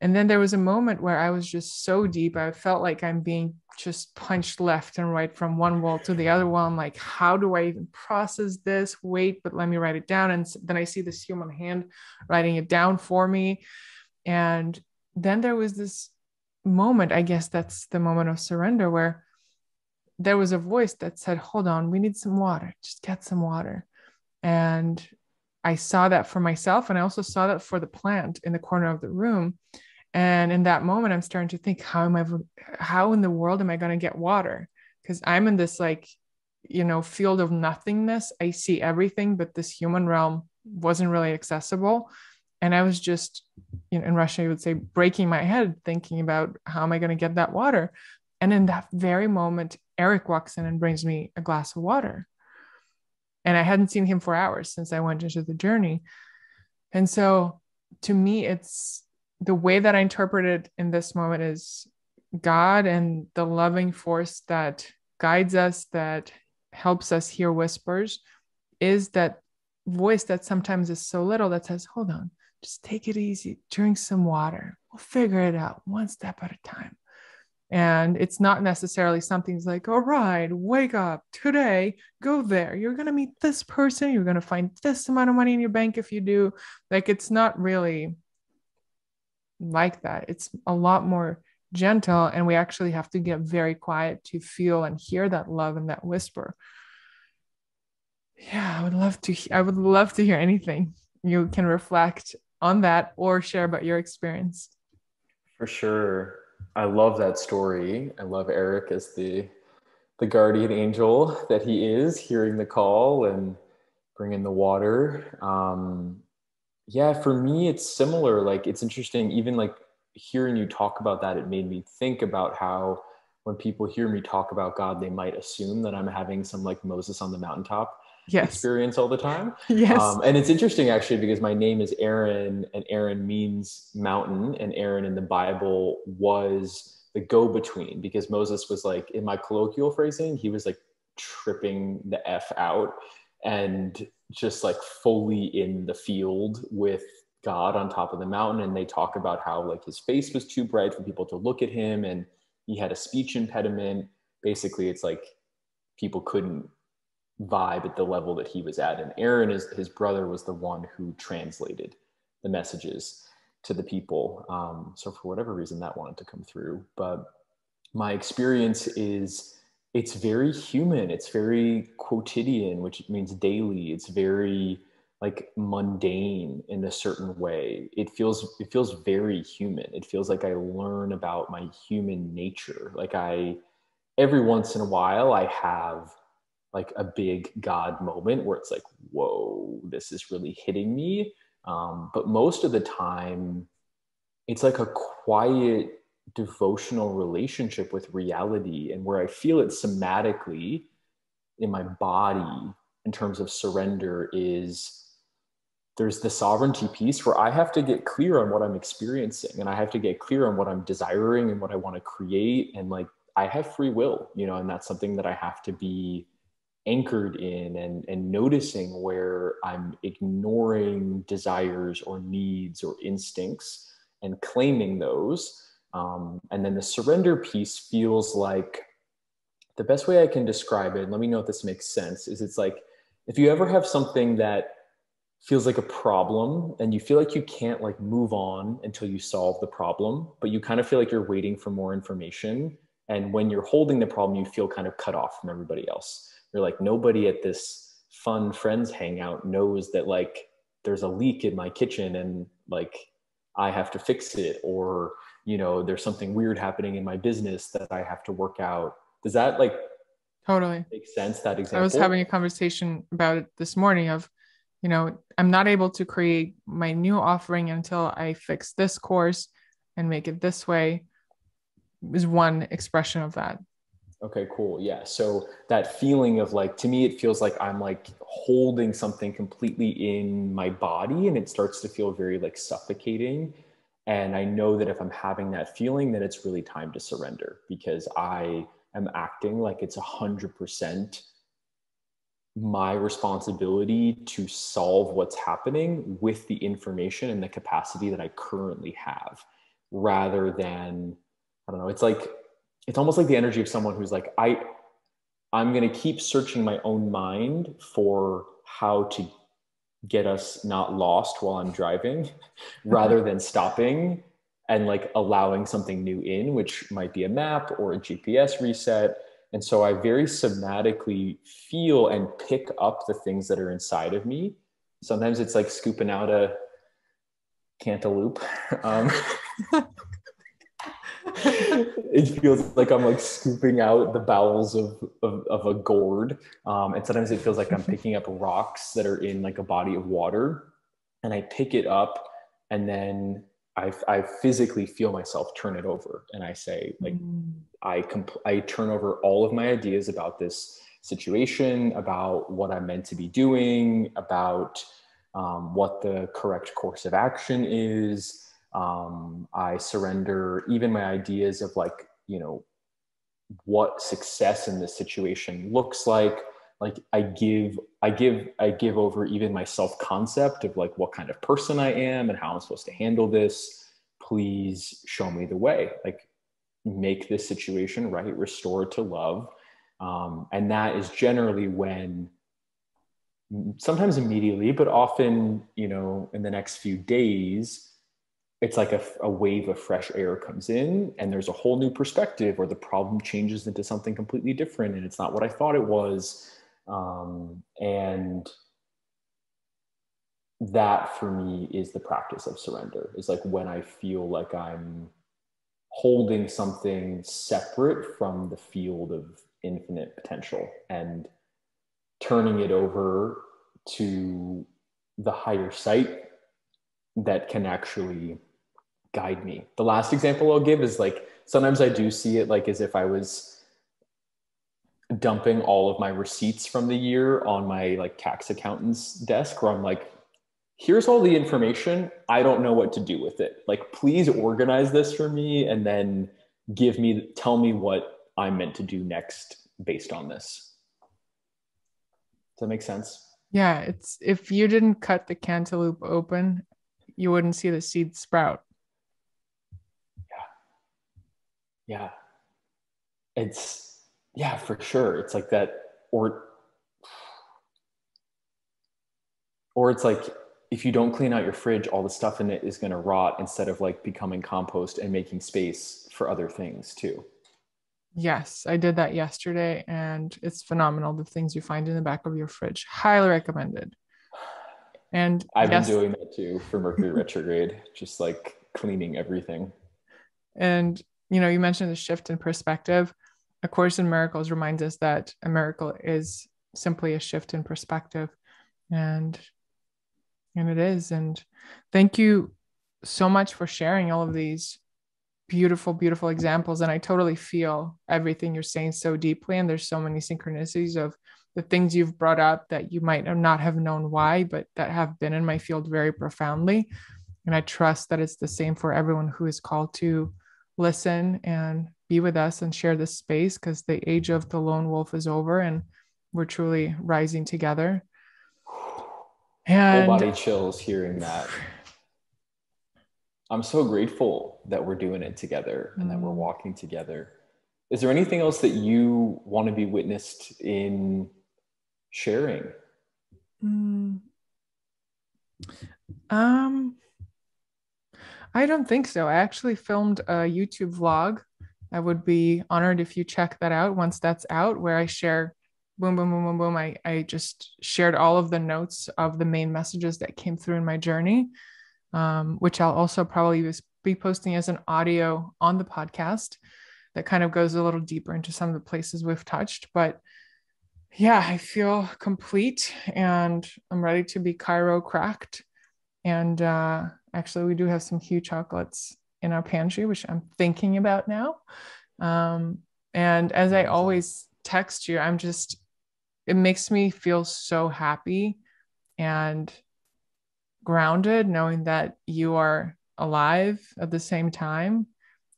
And then there was a moment where I was just so deep. I felt like I'm being just punched left and right from one wall to the other wall. I'm like, how do I even process this? Wait, but let me write it down. And then I see this human hand writing it down for me. And then there was this moment, I guess that's the moment of surrender, where there was a voice that said, hold on, we need some water. Just get some water. And I saw that for myself. And I also saw that for the plant in the corner of the room. And in that moment, I'm starting to think, how am I, how in the world am I going to get water? Because I'm in this, like, you know, field of nothingness. I see everything, but this human realm wasn't really accessible. And I was just, you know, in Russian, you would say, breaking my head, thinking about how am I going to get that water? And in that very moment, Eric walks in and brings me a glass of water. And I hadn't seen him for hours since I went into the journey. And so to me, it's the way that I interpret it in this moment is God and the loving force that guides us, that helps us hear whispers, is that voice that sometimes is so little that says, hold on, just take it easy, drink some water. We'll figure it out one step at a time. And it's not necessarily something's like, all right, wake up today, go there. You're going to meet this person. You're going to find this amount of money in your bank if you do. Like, it's not really like that. It's a lot more gentle. And we actually have to get very quiet to feel and hear that love and that whisper. Yeah, I would love to, I would love to hear anything. You can reflect on that or share about your experience. For sure. I love that story. I love Eric as the the guardian angel that he is, hearing the call and bringing the water. Um, yeah, for me, it's similar. Like, it's interesting, even like hearing you talk about that, it made me think about how when people hear me talk about God, they might assume that I'm having some like Moses on the mountaintop yes. experience all the time. Yes. Um, and it's interesting actually, because my name is Aaron, and Aaron means mountain, and Aaron in the Bible was the go-between, because Moses was like, in my colloquial phrasing, he was like tripping the F out and just like fully in the field with God on top of the mountain. And they talk about how like his face was too bright for people to look at him, and he had a speech impediment. Basically, it's like people couldn't vibe at the level that he was at. And Aaron, is his brother, was the one who translated the messages to the people. Um, so for whatever reason, that wanted to come through. But my experience is, it's very human. It's very quotidian, which means daily. It's very like mundane in a certain way. It feels, it feels very human. It feels like I learn about my human nature. Like I, every once in a while, I have like a big God moment where it's like, whoa, this is really hitting me. Um, but most of the time, it's like a quiet devotional relationship with reality, and where I feel it somatically in my body in terms of surrender is there's the sovereignty piece where I have to get clear on what I'm experiencing, and I have to get clear on what I'm desiring and what I want to create. And like, I have free will, you know, and that's something that I have to be anchored in, and, and noticing where I'm ignoring desires or needs or instincts and claiming those. Um, and then the surrender piece feels like, the best way I can describe it, and let me know if this makes sense, is it's like, if you ever have something that feels like a problem and you feel like you can't like move on until you solve the problem, but you kind of feel like you're waiting for more information. And when you're holding the problem, you feel kind of cut off from everybody else. You're like, nobody at this fun friends hangout knows that like there's a leak in my kitchen and like I have to fix it, or, you know, there's something weird happening in my business that I have to work out. Does that like totally make sense, that example? I was having a conversation about it this morning of, you know, I'm not able to create my new offering until I fix this course and make it this way is one expression of that. Okay, cool. Yeah. So that feeling of like, to me, it feels like I'm like holding something completely in my body and it starts to feel very like suffocating. And I know that if I'm having that feeling, then it's really time to surrender, because I am acting like it's a hundred percent my responsibility to solve what's happening with the information and the capacity that I currently have, rather than, I don't know, it's like, it's almost like the energy of someone who's like, I, I'm going to keep searching my own mind for how to get us not lost while I'm driving, rather than stopping and like allowing something new in, which might be a map or a G P S reset. And so I very somatically feel and pick up the things that are inside of me. Sometimes it's like scooping out a cantaloupe. Um, it feels like I'm like scooping out the bowels of, of, of a gourd. Um, and sometimes it feels like I'm picking up rocks that are in like a body of water, and I pick it up and then I, I physically feel myself turn it over. And I say, like, mm. I, compl- I turn over all of my ideas about this situation, about what I'm meant to be doing, about um, what the correct course of action is. Um, I surrender even my ideas of like, you know, what success in this situation looks like. Like I give, I give, I give over even my self-concept of like what kind of person I am and how I'm supposed to handle this. Please show me the way, like make this situation right, restore to love. Um, and that is generally when, sometimes immediately, but often, you know, in the next few days, it's like a, a wave of fresh air comes in and there's a whole new perspective, or the problem changes into something completely different and it's not what I thought it was. Um, and that for me is the practice of surrender. It's like when I feel like I'm holding something separate from the field of infinite potential and turning it over to the higher sight that can actually guide me. The last example I'll give is like, sometimes I do see it like as if I was dumping all of my receipts from the year on my like tax accountant's desk, where I'm like, here's all the information. I don't know what to do with it. Like, please organize this for me and then give me, tell me what I'm meant to do next based on this. Does that make sense? Yeah. It's, if you didn't cut the cantaloupe open, you wouldn't see the seed sprout. Yeah. Yeah. It's, yeah, for sure. It's like that, or, or it's like, if you don't clean out your fridge, all the stuff in it is going to rot instead of like becoming compost and making space for other things too. Yes. I did that yesterday and it's phenomenal. The things you find in the back of your fridge, highly recommended. And I've yes, been doing that too for Mercury retrograde, just like cleaning everything. And, you know, you mentioned the shift in perspective. A Course in Miracles reminds us that a miracle is simply a shift in perspective. And, and it is. And thank you so much for sharing all of these beautiful, beautiful examples. And I totally feel everything you're saying so deeply. And there's so many synchronicities of the things you've brought up that you might not have known why, but that have been in my field very profoundly. And I trust that it's the same for everyone who is called to listen and be with us and share this space, because the age of the lone wolf is over and we're truly rising together. And whole body chills hearing that. I'm so grateful that we're doing it together and that we're walking together. Is there anything else that you want to be witnessed in sharing? Mm. Um, I don't think so. I actually filmed a YouTube vlog. I would be honored if you check that out once that's out, where I share boom, boom, boom, boom, boom. I, I just shared all of the notes of the main messages that came through in my journey, um, which I'll also probably be posting as an audio on the podcast that kind of goes a little deeper into some of the places we've touched. But yeah, I feel complete and I'm ready to be Cairo cracked. And uh, actually, we do have some Hu chocolates in our pantry, which I'm thinking about now. Um, and as I always text you, I'm just, it makes me feel so happy and grounded knowing that you are alive at the same time.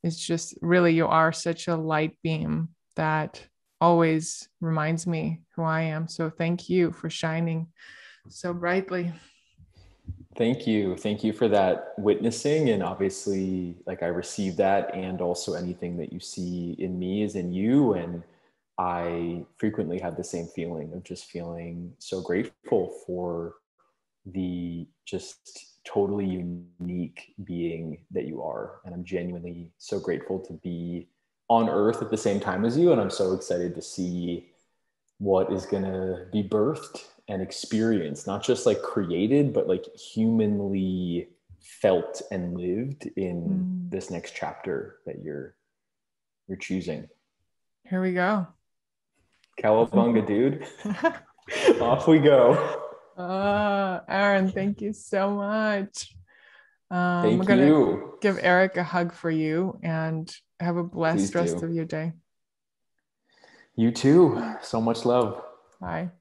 It's just really, you are such a light beam that always reminds me who I am. So thank you for shining so brightly. Thank you. Thank you for that witnessing. And obviously, like, I received that, and also anything that you see in me is in you. And I frequently have the same feeling of just feeling so grateful for the just totally unique being that you are. And I'm genuinely so grateful to be on earth at the same time as you. And I'm so excited to see what is going to be birthed and experienced, not just like created, but like humanly felt and lived in mm. this next chapter that you're, you're choosing. Here we go. Cowabunga, dude. Off we go. Uh, Aaron, thank you so much. Um, thank we're gonna you. Give Eric a hug for you and have a blessed Please rest do. Of your day. You too. So much love. Bye.